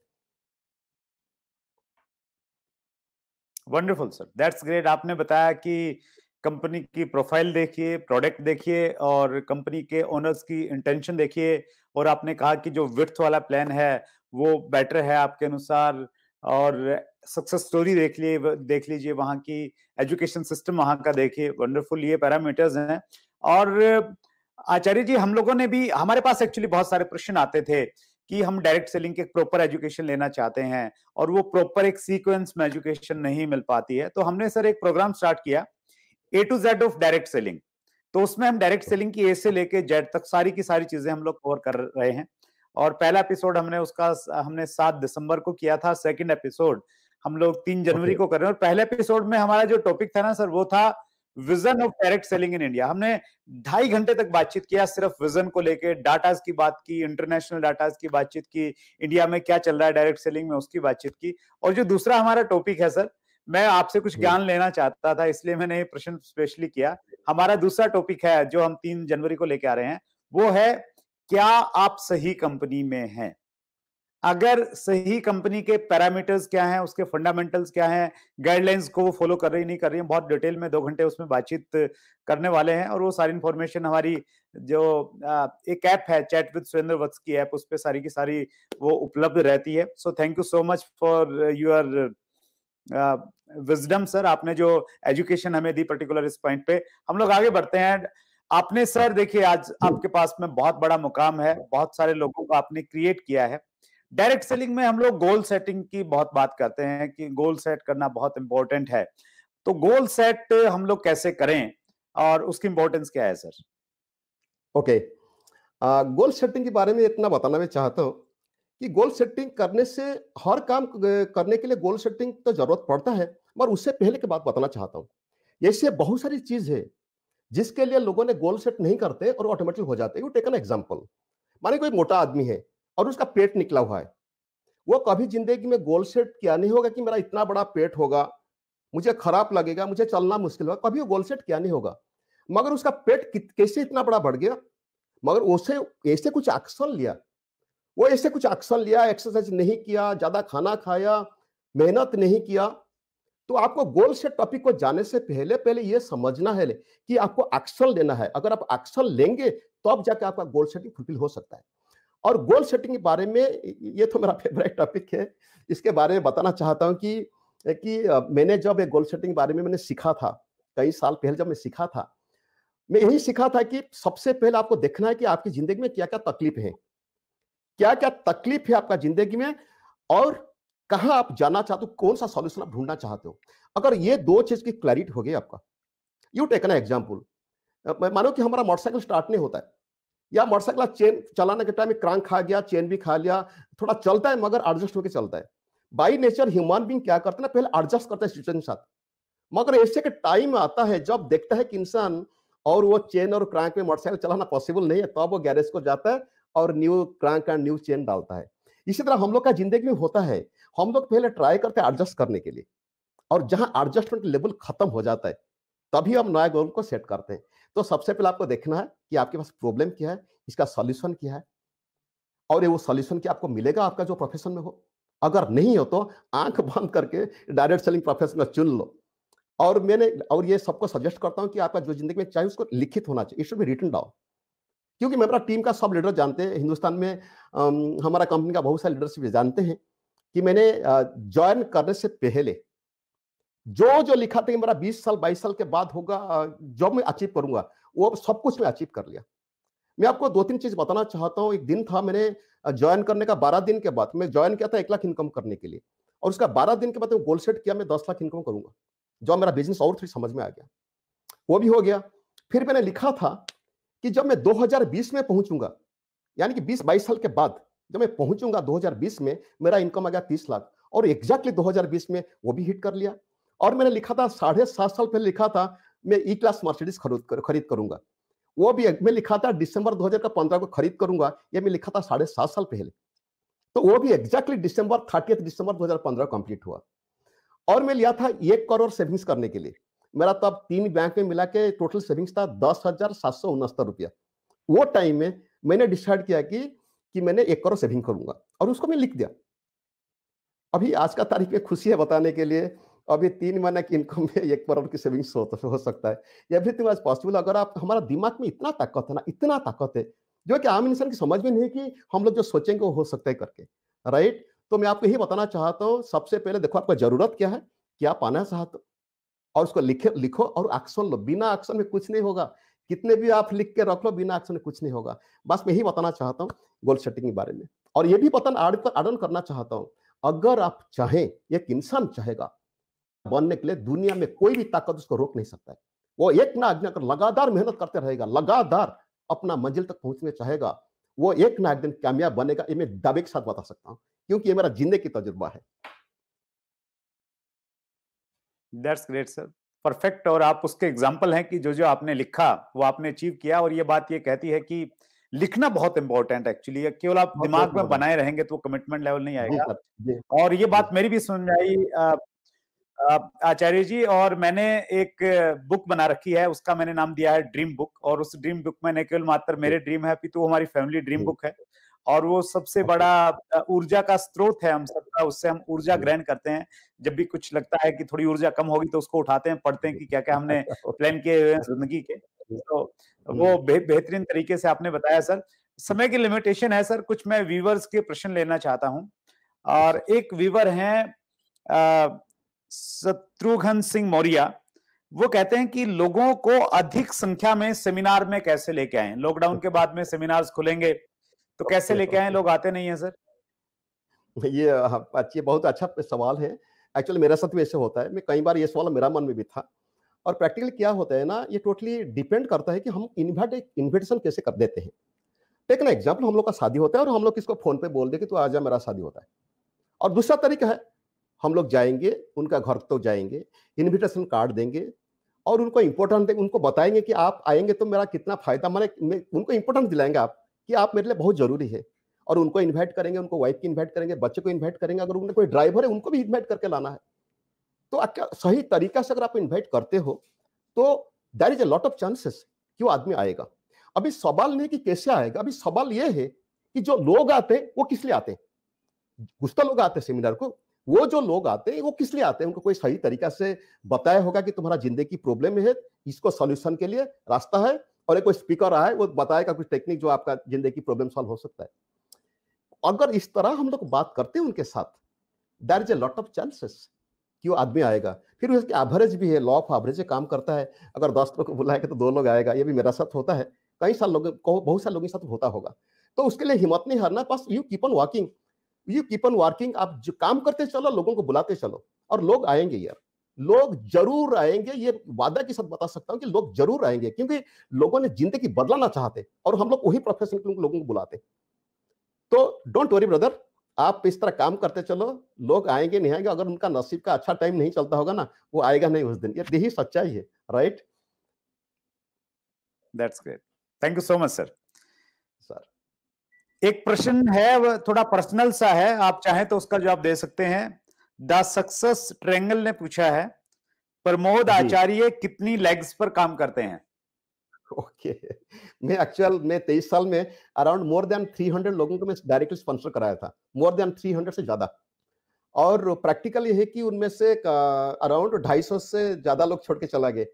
Wonderful sir, that's great. आपने बताया कि कंपनी की प्रोफाइल देखिए, प्रोडक्ट देखिए और कंपनी के ओनर्स की इंटेंशन देखिए। और आपने कहा कि जो विड्थ वाला प्लान है वो बेटर है आपके अनुसार। और सक्सेस स्टोरी देख लीजिए, वहाँ की एजुकेशन सिस्टम वहाँ का देखिए। वंडरफुल, ये पैरामीटर्स हैं। और आचार्य जी, हम लोगों ने भी, हमारे पास एक्चुअली बहुत सारे प्रश्न आते थे कि हम डायरेक्ट सेलिंग के प्रॉपर एजुकेशन लेना चाहते हैं और वो प्रॉपर एक सीक्वेंस में एजुकेशन नहीं मिल पाती है। तो हमने सर एक प्रोग्राम स्टार्ट किया, A to Z of direct selling. तो उसमें हम डायरेक्ट सेलिंग की A से लेके Z तक सारी की सारी चीजें हम लोग कवर कर रहे हैं। और पहला एपिसोड हमने 7 दिसंबर को किया था। सेकेंड एपिसोड हम लोग 3 जनवरी को कर रहे हैं। और पहले एपिसोड में हमारा जो टॉपिक था ना सर, वो था vision of direct selling in India. हमने 2.5 घंटे तक बातचीत किया, सिर्फ विजन को लेके, डाटाज की बात की, इंटरनेशनल डाटाज की बातचीत की, इंडिया में क्या चल रहा है डायरेक्ट सेलिंग में उसकी बातचीत की। और जो दूसरा हमारा टॉपिक है सर, मैं आपसे कुछ ज्ञान लेना चाहता था, इसलिए मैंने ये प्रश्न स्पेशली किया। हमारा दूसरा टॉपिक है जो हम 3 जनवरी को लेके आ रहे हैं, वो है क्या आप सही कंपनी में हैं? अगर सही कंपनी के पैरामीटर्स क्या हैं, उसके फंडामेंटल्स क्या हैं, गाइडलाइंस को वो फॉलो कर रही नहीं कर रही है, बहुत डिटेल में 2 घंटे उसमें बातचीत करने वाले हैं। और वो सारी इन्फॉर्मेशन हमारी जो एक ऐप है चैट विद सुरेंद्र वत्स की ऐप, उस पर सारी की सारी वो उपलब्ध रहती है। So thank you so much for your wisdom sir, आपने जो एजुकेशन हमें दी पर्टिकुलर इस पॉइंट पे। हम लोग आगे बढ़ते हैं। आपने सर देखिए आज आपके पास में बहुत बड़ा मुकाम है, बहुत सारे लोगों को आपने क्रिएट किया है। डायरेक्ट सेलिंग में हम लोग गोल सेटिंग की बहुत बात करते हैं कि गोल सेट करना बहुत इंपॉर्टेंट है, तो गोल सेट हम लोग कैसे करें और उसकी इंपॉर्टेंस क्या है सर? ओके, गोल सेटिंग के बारे में इतना बताना मैं चाहता हूँ कि गोल सेटिंग करने से हर काम करने के लिए गोल सेटिंग तो जरूरत पड़ता है, मगर उससे पहले की बात बताना चाहता हूँ। ऐसे बहुत सारी चीज है जिसके लिए लोगों ने गोल सेट नहीं करते और ऑटोमेटिक हो जाते। यू टेक एन एग्जांपल, माने कोई मोटा आदमी है और उसका पेट निकला हुआ है, वो कभी जिंदगी में गोल सेट किया नहीं होगा कि मेरा इतना बड़ा पेट होगा, मुझे खराब लगेगा, मुझे चलना मुश्किल होगा, कभी वो गोल सेट किया नहीं होगा। मगर उसका पेट कैसे इतना बड़ा बढ़ गया, मगर उसे ऐसे कुछ एक्शन लिया, वो ऐसे कुछ एक्शन लिया, एक्सरसाइज नहीं किया, ज्यादा खाना खाया, मेहनत नहीं किया। तो आपको गोल सेट टॉपिक को जाने से पहले पहले ये समझना है कि आपको एक्शन लेना है। अगर आप एक्शन लेंगे तो आप जाके आपका गोल सेटिंग फुलफिल हो सकता है। और गोल सेटिंग के बारे में ये तो मेरा फेवरेट टॉपिक है, इसके बारे में बताना चाहता हूँ कि मैंने जब ये गोल सेटिंग के बारे में मैंने सीखा था कई साल पहले, जब मैं सीखा था मैं यही सीखा था कि सबसे पहले आपको देखना है कि आपकी जिंदगी में क्या क्या तकलीफ है, क्या क्या तकलीफ है आपका जिंदगी में, और कहाँ आप जाना चाहते हो, कौन सा सॉल्यूशन आप ढूंढना चाहते हो। अगर ये दो चीज की क्लैरिटी हो गई आपका, यू टेक एन एग्जाम्पल, मानो कि हमारा मोटरसाइकिल स्टार्ट नहीं होता है, या मोटरसाइकिल चेन चलाने के टाइम में क्रांक खा गया, चेन भी खा लिया, थोड़ा चलता है मगर एडजस्ट होकर चलता है। बाई नेचर ह्यूमन बींग क्या करते हैं ना, पहले एडजस्ट करता है सिचुएशन के साथ, मगर ऐसे के टाइम आता है जब देखता है कि इंसान और वो चेन और क्रांक में मोटरसाइकिल चलाना पॉसिबल नहीं है, तब वो गैरेज को जाता है और new crank and new chain डालता है। इसी तरह हम लोग का जिंदगी में होता है, हम लोग पहले ट्राई करते हैं एडजस्ट करने के लिए, और जहां एडजस्टमेंट लेवल खत्म हो जाता है तभी हम नया गोल को सेट करते हैं। तो सबसे पहले आपको देखना है कि आपके पास प्रॉब्लम क्या है, इसका सॉल्यूशन क्या है, और ये वो सॉल्यूशन क्या आपको मिलेगा आपका जो प्रोफेशन में हो। अगर नहीं हो तो आंख बंद करके डायरेक्ट सेलिंग प्रोफेशन में चुन लो। और ये सबको सजेस्ट करता हूँ कि आपका जो जिंदगी में चाहिए उसको लिखित होना चाहिए, it should be written down, क्योंकि मेरा टीम का सब लीडर जानते हैं हिंदुस्तान में, हमारा कंपनी का बहुत सारे लीडर्स भी जानते हैं कि मैंने ज्वाइन करने से पहले जो जो लिखा था कि मेरा 20 साल 22 साल के बाद होगा जो मैं अचीव करूंगा, वो सब कुछ मैं अचीव कर लिया। मैं आपको 2-3 चीज बताना चाहता हूँ। एक दिन था मैंने ज्वाइन करने का, 12 दिन के बाद मैं ज्वाइन किया था 1 लाख इनकम करने के लिए, और उसका 12 दिन के बाद गोल सेट किया मैं 10 लाख इनकम करूंगा, जो मेरा बिजनेस और थोड़ी समझ में आ गया, वो भी हो गया। फिर मैंने लिखा था कि जब मैं 2020 में पहुंचूंगा, यानी कि 20-22 साल के बाद जब मैं पहुंचूंगा 2020 में, मेरा इनकम आ गया 30 लाख, और एग्जैक्टली 2020 में वो भी हिट कर लिया। और मैंने लिखा था 7.5 साल पहले लिखा था मैं E-क्लास मर्सिडीज खरीद करूंगा, वो भी मैं लिखा था दिसंबर 2015 को खरीद करूंगा, ये मैं लिखा था 7.5 साल पहले, तो वो भी एग्जैक्टली दिसंबर 30 2015 कंप्लीट हुआ। और मैं लिया था 1 करोड़ सेविंग्स करने के लिए, मेरा तब 3 बैंक में मिला के टोटल सेविंग्स था 10,769 रुपया। वो टाइम में मैंने डिसाइड किया कि मैंने 1 करोड़ सेविंग करूंगा, और उसको मैं लिख दिया। अभी आज का तारीख में खुशी है बताने के लिए, अभी 3 महीने की इनकम में 1 करोड़ की सेविंग्स हो सकता है, ये भी तो आज पॉसिबल। अगर आप, हमारा दिमाग में इतना ताकत है ना, इतना ताकत है जो कि आम इंसान की समझ में नहीं है कि हम लोग जो सोचेंगे वो हो सकता है करके, राइट। तो मैं आपको यही बताना चाहता हूँ, सबसे पहले देखो आपका जरूरत क्या है, क्या पाना चाहते हो, और उसको लिखो और एक्शन लो। बिना एक्शन में कुछ नहीं होगा, कितने भी आप लिख के रख लो, बिना एक्शन में कुछ नहीं होगा। बस मैं यही बताना चाहता हूँ गोल सेटिंग के बारे में। और ये भी एड ऑन करना चाहता हूँ, अगर आप चाहें, एक इंसान चाहेगा बनने के लिए, दुनिया में कोई भी ताकत उसको रोक नहीं सकता है। वो एक ना एक दिन अगर लगातार मेहनत करते रहेगा, लगातार अपना मंजिल तक पहुंचने चाहेगा, वो एक ना एक दिन कामयाब बनेगा, ये मैं दावे के साथ बता सकता हूँ, क्योंकि ये मेरा जिंदगी का तजुर्बा है। That's great sir, perfect। और आप उसके एग्जाम्पल हैं कि जो जो आपने लिखा वो आपने अचीव किया। और ये बात ये कहती है कि लिखना बहुत इंपॉर्टेंट एक्चुअली, केवल आप दिमाग में बनाए रहेंगे तो कमिटमेंट लेवल नहीं आएगा। और ये बात मेरी भी सुन आई आचार्य जी, और मैंने एक बुक बना रखी है, उसका मैंने नाम दिया है ड्रीम बुक। और उस ड्रीम बुक में न केवल मात्र मेरे ड्रीम है, अपितु हमारी फैमिली ड्रीम बुक है। और वो सबसे बड़ा ऊर्जा का स्रोत है हम सबका, उससे हम ऊर्जा ग्रहण करते हैं। जब भी कुछ लगता है कि थोड़ी ऊर्जा कम होगी तो उसको उठाते हैं, पढ़ते हैं कि क्या क्या हमने प्लान किए हुए हैं जिंदगी के। तो वो बेहतरीन तरीके से आपने बताया सर। समय की लिमिटेशन है सर, कुछ मैं व्यूवर्स के प्रश्न लेना चाहता हूँ। और एक व्यूवर हैं शत्रुघ्न सिंह मौर्या, वो कहते हैं कि लोगों को अधिक संख्या में सेमिनार में कैसे लेके आए? लॉकडाउन के बाद में सेमिनार्स खुलेंगे तो कैसे लेके आए? लोग आते नहीं है सर। ये बहुत अच्छा सवाल है। एक्चुअली मेरे साथ भी ऐसे होता है, मैं कई बार ये सवाल मेरा मन में भी था। और प्रैक्टिकली क्या होता है ना, ये टोटली डिपेंड करता है कि हम इन्विटेशन कैसे कर देते हैं। टेक एन एग्जाम्पल, हम लोग का शादी होता है और हम लोग किसको फोन पे बोल दे कि तू आ जा मेरा शादी होता है। और दूसरा तरीका है हम लोग जाएंगे उनका घर तो जाएंगे, इन्विटेशन कार्ड देंगे और उनको इम्पोर्टेंट देंगे, उनको बताएंगे कि आप आएंगे तो मेरा कितना फायदा, मैंने उनको इम्पोर्टेंस दिलाएंगे आप कि आप मेरे लिए बहुत जरूरी है। और उनको इन्वाइट करेंगे, उनको वाइफ की इन्वाइट करेंगे, बच्चे को इन्वाइट करेंगे, अगर उन्हें कोई ड्राइवर है उनको भी इन्वाइट करके लाना है। तो सही तरीका से अगर आप इन्वाइट करते हो तो there is a lot of chances कि वो आदमी आएगा। अभी सवाल नहीं कि कैसे आएगा, अभी सवाल ये है कि जो लोग आते हैं वो किस लिए आते हैं। कुछ लोग आते हैं सेमिनार को, वो जो लोग आते हैं वो किस लिए आते हैं, उनको कोई सही तरीका से बताया होगा कि तुम्हारा जिंदगी की प्रॉब्लम है, इसको सॉल्यूशन के लिए रास्ता है। और एक कोई स्पीकर आए वो बताएगा कुछ टेक्निक जो आपका जिंदगी की प्रॉब्लम सॉल्व हो सकता है। अगर इस तरह हम लोग बात करते हैं उनके साथ, there is a lot of chances कि वो आदमी आएगा। फिर उसके एवरेज भी है, लॉ ऑफ एवरेज काम करता है। अगर 10 लोग को बुलाएगा तो 2 लोग आएगा, ये भी मेरा साथ होता है, कई सारे लोगों को, बहुत सारे लोगों के साथ होता होगा। तो उसके लिए हिम्मत नहीं हारना, बस यू कीप ऑन वॉकिंग, आप जो काम करते चलो, लोगों को बुलाते चलो और लोग आएंगे यार, लोग जरूर आएंगे। ये वादा के साथ बता सकता हूँ कि लोग जरूर आएंगे, क्योंकि लोगों ने जिंदगी बदलना चाहते और हम लोग वही प्रोफेशन के लोगों को बुलाते। तो डोंट वरी ब्रदर, आप इस तरह काम करते चलो, लोग आएंगे नहीं आएंगे, अगर उनका नसीब का अच्छा टाइम नहीं चलता होगा ना, वो आएगा नहीं उस दिन। यही सच्चाई है, right? That's great, thank you so much sir. एक प्रश्न है, वह थोड़ा पर्सनल सा है, आप चाहें तो उसका जवाब दे सकते हैं। द सक्सेस ट्रायंगल ने पूछा है, प्रमोद आचार्य कितनी लेग्स पर काम करते हैं? ओके, मैं एक्चुअल में 23 साल में अराउंड मोर देन 300 लोगों को मैं डायरेक्टली स्पॉन्सर कराया था, मोर देन 300 से ज्यादा। और प्रैक्टिकल ये है कि उनमें से अराउंड 250 से ज्यादा लोग छोड़ के चला गए।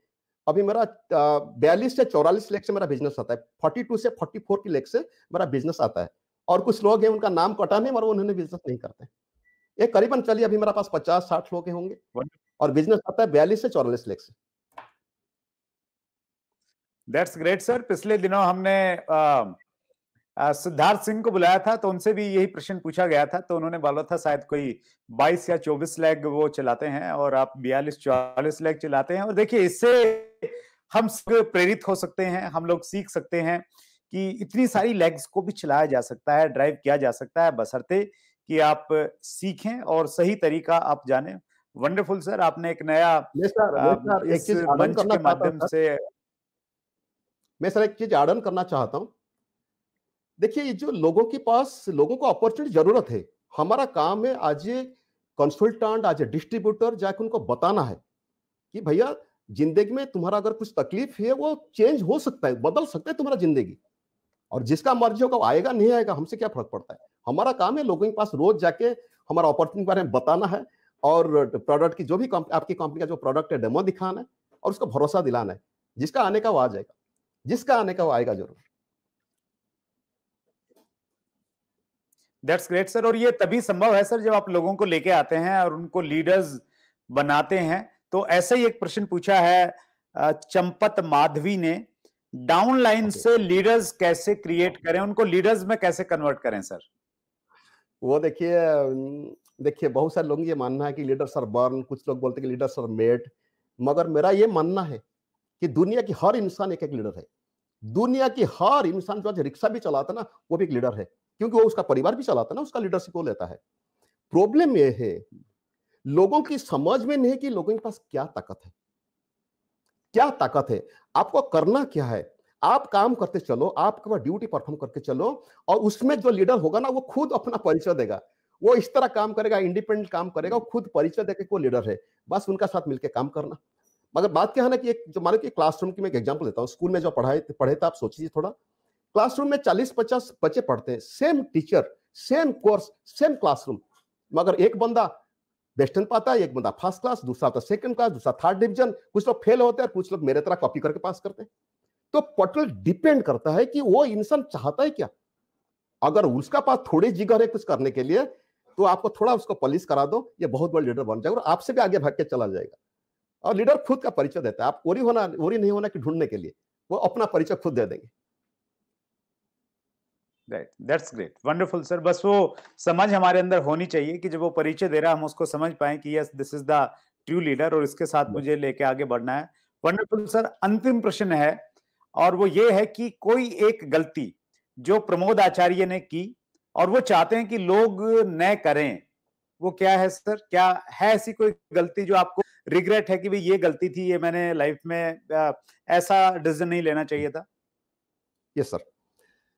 अभी मेरा 42 से 44 लेग से मेरा बिजनेस आता है, 42 से 44 की लेग से मेरा बिजनेस आता है। और कुछ लोग हैं उनका नाम कटा नहीं और उन्होंने बिजनेस नहीं करते। ये करीबन चलिए अभी मेरा पास 50-60 लोग होंगे और बिजनेस आता है 42 से 44 लेग से। That's great sir. पिछले दिनों हमने सिद्धार्थ सिंह को बुलाया था तो उनसे भी यही प्रश्न पूछा गया था, तो उन्होंने बोला था शायद कोई 22 या 24 लेग वो चलाते हैं और आप 42-44 लेग चलाते हैं। और देखिए, इससे हम सब प्रेरित हो सकते हैं, हम लोग सीख सकते हैं कि इतनी सारी लेग्स को भी चलाया जा सकता है, ड्राइव किया जा सकता है, बशर्ते कि आप सीखें और सही तरीका आप जाने। वंडरफुल सर, आपने एक नया इस मंच के माध्यम से। मैं सर एक चीज आर्डन करना चाहता हूँ। देखिए, ये जो लोगों के पास, लोगों को अपॉर्चुनिटी जरूरत है, हमारा काम है आज ये कंसल्टेंट, आज ये डिस्ट्रीब्यूटर, जाके उनको बताना है कि भैया जिंदगी में तुम्हारा अगर कुछ तकलीफ है वो चेंज हो सकता है, बदल सकता है तुम्हारा जिंदगी। और जिसका मर्जी होगा आएगा नहीं आएगा हमसे क्या फर्क पड़ता है। हमारा काम है लोगों के पास रोज जाके हमारा अपॉर्चुनिटी के बारे में बताना है और प्रोडक्ट की जो भी आपकी कंपनी का जो प्रोडक्ट है डेमो दिखाना है और उसका भरोसा दिलाना है। जिसका आने का वो आ जाएगा, जिसका आने का वो आएगा जरूर। That's great sir. और ये तभी संभव है सर जब आप लोगों को लेके आते हैं और उनको लीडर्स बनाते हैं। तो ऐसा ही एक प्रश्न पूछा है चंपत माधवी ने, डाउनलाइन से लीडर्स कैसे क्रिएट करें, उनको लीडर्स में कैसे कन्वर्ट करें सर? वो देखिए बहुत सारे लोगों ये मानना है कि लीडर्स आर बॉर्न, कुछ लोग बोलते हैं कि लीडर्स आर मेड, मगर मेरा ये मानना है कि दुनिया की हर इंसान एक लीडर है। दुनिया की हर इंसान जो आज रिक्शा भी चलाता ना वो भी एक लीडर है, क्योंकि वो उसका परिवार भी चलाता ना, उसका लीडरशिप वो लेता है। प्रॉब्लम ये है लोगों की समझ में नहीं कि लोगों के पास क्या ताकत है, क्या ताकत है। आपको करना क्या है, आप काम करते चलो, आपका ड्यूटी परफॉर्म करके चलो और उसमें जो लीडर होगा ना वो खुद अपना परिचय देगा। वो इस तरह काम करेगा, इंडिपेंडेंट काम करेगा, वो खुद परिचय देकर वो लीडर है। बस उनका साथ मिलकर काम करना। मगर बात क्या है ना कि एक जो मानो कि क्लासरूम की मैं एक एग्जाम्पल देता हूँ। स्कूल में जो पढ़े थे आप सोचिए थोड़ा क्लासरूम में 40-50 बच्चे पढ़ते हैं, same teacher, same course, same classroom, मगर एक बंदा वेस्टर्न पाता है, एक बंदा फर्स्ट क्लास, दूसरा आता सेकंड क्लास, दूसरा थर्ड डिवीजन, कुछ लोग फेल होते हैं, कुछ लोग मेरे तरह कॉपी करके पास करते हैं। तो टोटल डिपेंड करता है कि वो इंसान चाहता है क्या। अगर उसका पास थोड़ी जिगर है कुछ करने के लिए, तो आपको थोड़ा उसको पॉलिश करा दो, ये बहुत बड़ा लीडर बन जाएगा और आपसे भी आगे भाग के चला जाएगा। और लीडर खुद का परिचय देता है, आप ओरी होना ओरी नहीं होना कि ढूंढने के लिए, वो अपना परिचय खुद दे देंगे। Right, that's great, wonderful sir. बस वो समझ हमारे अंदर होनी चाहिए कि जब वो परिचय दे रहा है हम उसको समझ पाए कि yes this is the true leader और इसके साथ मुझे लेके आगे बढ़ना है। वंडरफुल सर, अंतिम प्रश्न है और वो ये है कि कोई एक गलती जो प्रमोद आचार्य ने की और वो चाहते हैं कि लोग न करें, वो क्या है सर? क्या है ऐसी कोई गलती जो आपको रिग्रेट है कि भाई ये गलती थी, ये मैंने लाइफ में ऐसा डिसीजन नहीं लेना चाहिए था? यस सर,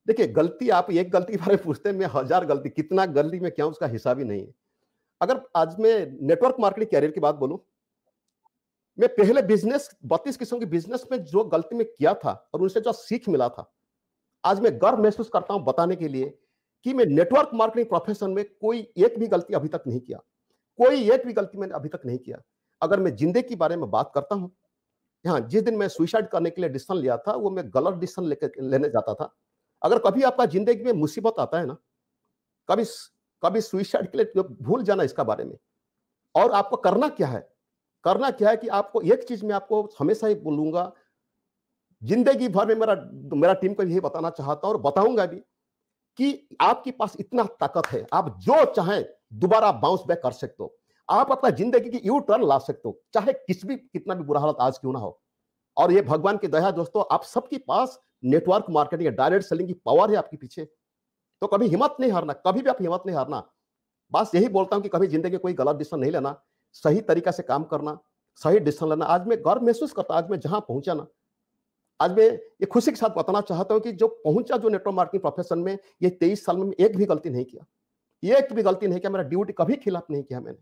देखिए गलती, आप एक गलती के बारे में पूछते हैं, मैं हजार गलती, कितना गलती में क्या उसका हिसाब ही नहीं है। अगर आज मैं नेटवर्क मार्केटिंग कैरियर की बात बोलूं, मैं पहले बिजनेस 32 किस्म के बिजनेस में जो गलती में किया था और उनसे जो सीख मिला था, आज मैं गर्व महसूस करता हूं बताने के लिए कि मैं नेटवर्क मार्केटिंग प्रोफेशन में कोई एक भी गलती अभी तक नहीं किया, कोई एक भी गलती मैंने अभी तक नहीं किया। अगर मैं जिंदगी के बारे में बात करता हूँ, हाँ, जिस दिन मैं सुसाइड करने के लिए डिसीजन लिया था वो मैं गलत डिसीजन लेने जाता था। अगर कभी आपका जिंदगी में मुसीबत आता है ना, कभी कभी सुसाइड के लिए भूल जाना इसका बारे में, और आपको करना क्या है, करना क्या है कि आपको एक चीज में आपको हमेशा ही बोलूंगा, जिंदगी भर में मेरा टीम को यही बताना चाहता हूँ और बताऊंगा भी कि आपके पास इतना ताकत है, आप जो चाहें दोबारा बाउंस बैक कर सकते हो, आप अपना जिंदगी की यू टर्न ला सकते हो, चाहे कितना भी बुरा हालत आज क्यों ना हो। और ये भगवान की दया दोस्तों, आप सबके पास नेटवर्क मार्केटिंग या डायरेक्ट सेलिंग की पावर है आपके पीछे, तो कभी हिम्मत नहीं हारना, कभी भी आप हिम्मत नहीं हारना। बस यही बोलता हूँ कि कभी जिंदगी कोई गलत डिसीजन नहीं लेना, सही तरीका से काम करना, सही डिसीजन लेना। आज मैं गर्व महसूस करता हूँ, आज मैं जहाँ पहुंचा ना, आज मैं ये खुशी के साथ बताना चाहता हूं कि जो पहुंचा, जो नेटवर्क मार्केटिंग प्रोफेशन में, ये 23 साल में एक भी गलती नहीं किया, एक भी गलती नहीं किया, मेरा ड्यूटी कभी खिलाफ नहीं किया मैंने।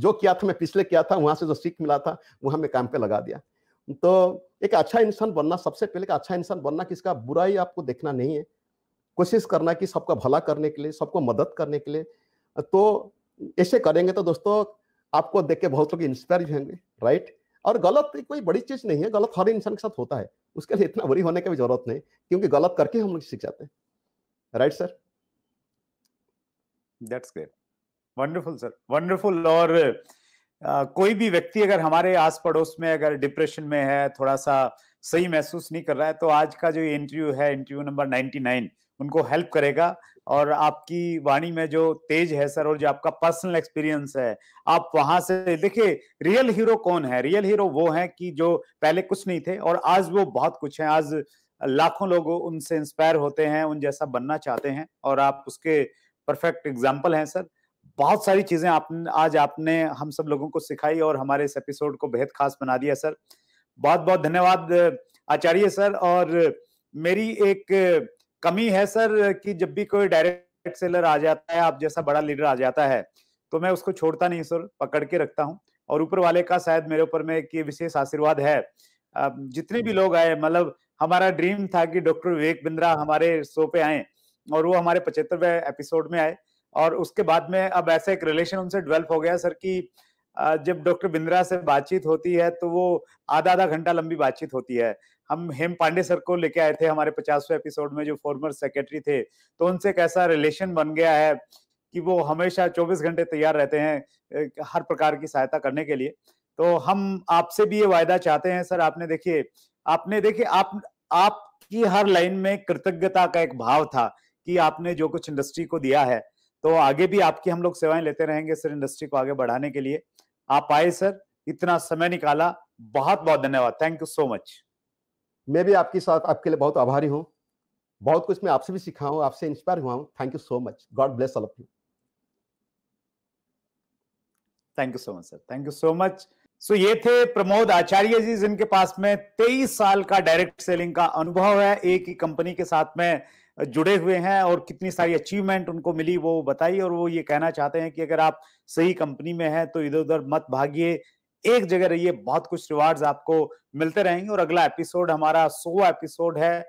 जो किया था मैं पिछले किया था, वहां से जो सीख मिला था वहां मैं काम पे लगा दिया। तो एक अच्छा इंसान बनना, सबसे पहले अच्छा इंसान बनना, किसका बुराई आपको देखना नहीं है, कोशिश करना कि सबका भला करने के लिए, सबको मदद करने के लिए। तो ऐसे करेंगे तो दोस्तों आपको देख के बहुत लोग इंस्पायर भी होंगे, राइट। और गलत कोई बड़ी चीज नहीं है, गलत हर इंसान के साथ होता है, उसके लिए इतना वरी होने की भी जरूरत नहीं, क्योंकि गलत करके हम लोग सीख जाते हैं। Right sir, that's great, wonderful sir, wonderful. और कोई भी व्यक्ति अगर हमारे आस पड़ोस में अगर डिप्रेशन में है, थोड़ा सा सही महसूस नहीं कर रहा है, तो आज का जो इंटरव्यू है, इंटरव्यू नंबर 99, उनको हेल्प करेगा। और आपकी वाणी में जो तेज है सर, और जो आपका पर्सनल एक्सपीरियंस है, आप वहां से देखिए रियल हीरो कौन है। रियल हीरो वो है कि जो पहले कुछ नहीं थे और आज वो बहुत कुछ है। आज लाखों लोग उनसे इंस्पायर होते हैं, उन जैसा बनना चाहते हैं, और आप उसके परफेक्ट एग्जाम्पल हैं सर। बहुत सारी चीजें आज आपने हम सब लोगों को सिखाई और हमारे इस एपिसोड को बेहद खास बना दिया सर। बहुत बहुत धन्यवाद आचार्य सर। और मेरी एक कमी है सर कि जब भी कोई डायरेक्ट सेलर आ जाता है, आप जैसा बड़ा लीडर आ जाता है, तो मैं उसको छोड़ता नहीं सर, पकड़ के रखता हूं। और ऊपर वाले का शायद मेरे ऊपर में एक विशेष आशीर्वाद है। जितने भी लोग आए, मतलब हमारा ड्रीम था कि डॉक्टर विवेक बिंद्रा हमारे शो पे आए और वो हमारे 75वें एपिसोड में आए, और उसके बाद में अब ऐसा एक रिलेशन उनसे डेवलप हो गया सर कि जब डॉक्टर बिंद्रा से बातचीत होती है तो वो आधा घंटा लंबी बातचीत होती है। हम हेम पांडे सर को लेके आए थे हमारे 50वें एपिसोड में, जो फॉर्मर सेक्रेटरी थे, तो उनसे एक ऐसा रिलेशन बन गया है कि वो हमेशा 24 घंटे तैयार रहते हैं हर प्रकार की सहायता करने के लिए। तो हम आपसे भी ये वायदा चाहते हैं सर, आपकी हर लाइन में कृतज्ञता का एक भाव था कि आपने जो कुछ इंडस्ट्री को दिया है, तो आगे भी आपकी हम लोग सेवाएं लेते रहेंगे सर, इंडस्ट्री को आगे बढ़ाने के लिए। आप आए सर, इतना समय निकाला, बहुत बहुत धन्यवाद, थैंक यू सो मच। मैं भी आपके लिए बहुत आभारी हूँ, बहुत कुछ मैं आपसे भी सीखा हूँ, आपसे इंस्पायर हुआ हूँ। Thank you so much, god bless all of you. Thank you so much sir, thank you so much. So ये थे प्रमोद आचार्य जी, जिनके पास में 23 साल का डायरेक्ट सेलिंग का अनुभव है, एक ही कंपनी के साथ में जुड़े हुए हैं, और कितनी सारी अचीवमेंट उनको मिली वो बताई। और वो ये कहना चाहते हैं कि अगर आप सही कंपनी में हैं तो इधर उधर मत भागिए, एक जगह रहिए, बहुत कुछ रिवार्ड्स आपको मिलते रहेंगे। और अगला एपिसोड हमारा 100 एपिसोड है,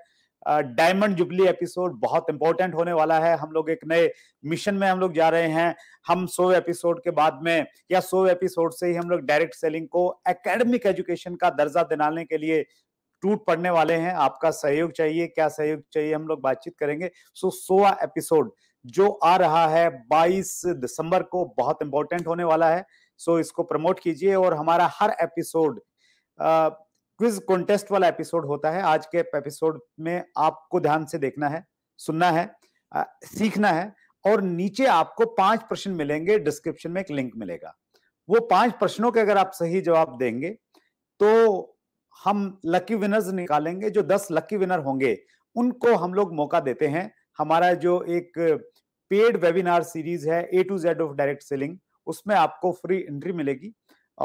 डायमंड जुबली एपिसोड बहुत इंपॉर्टेंट होने वाला है। हम लोग एक नए मिशन में हम लोग जा रहे हैं। हम 100 एपिसोड के बाद में या 100 एपिसोड से ही हम लोग डायरेक्ट सेलिंग को एकेडमिक एजुकेशन का दर्जा दिलाने के लिए टूट पड़ने वाले हैं। आपका सहयोग चाहिए। क्या सहयोग चाहिए हम लोग बातचीत करेंगे। सो 100वां एपिसोड जो आ रहा है 22 दिसंबर को बहुत इंपॉर्टेंट होने वाला है। सो इसको प्रमोट कीजिए। और हमारा हर एपिसोड क्विज कॉन्टेस्ट वाला एपिसोड होता है। आज के एपिसोड में आपको ध्यान से देखना है, सुनना है, सीखना है। और नीचे आपको 5 प्रश्न मिलेंगे। डिस्क्रिप्शन में एक लिंक मिलेगा। वो 5 प्रश्नों के अगर आप सही जवाब देंगे तो हम लकी विनर्स निकालेंगे। जो 10 लकी विनर होंगे उनको हम लोग मौका देते हैं। हमारा जो एक पेड वेबिनार सीरीज है A to Z of direct selling, उसमें आपको फ्री एंट्री मिलेगी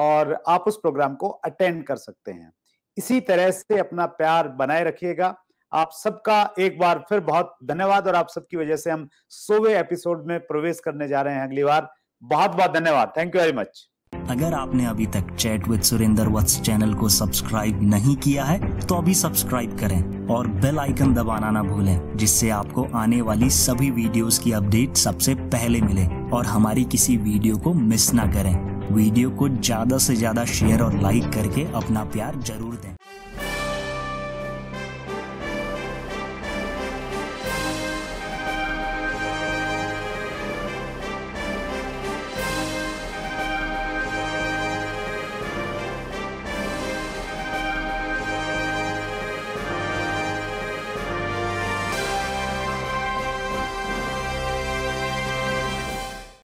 और आप उस प्रोग्राम को अटेंड कर सकते हैं। इसी तरह से अपना प्यार बनाए रखिएगा। आप सबका एक बार फिर बहुत धन्यवाद। और आप सबकी वजह से हम 100वें एपिसोड में प्रवेश करने जा रहे हैं अगली बार। बहुत बहुत धन्यवाद। Thank you very much. अगर आपने अभी तक chat with Surendra Vats channel को सब्सक्राइब नहीं किया है तो अभी सब्सक्राइब करें और बेल आइकन दबाना ना भूलें, जिससे आपको आने वाली सभी वीडियोस की अपडेट सबसे पहले मिले और हमारी किसी वीडियो को मिस ना करें। वीडियो को ज्यादा से ज्यादा शेयर और लाइक करके अपना प्यार जरूर दें।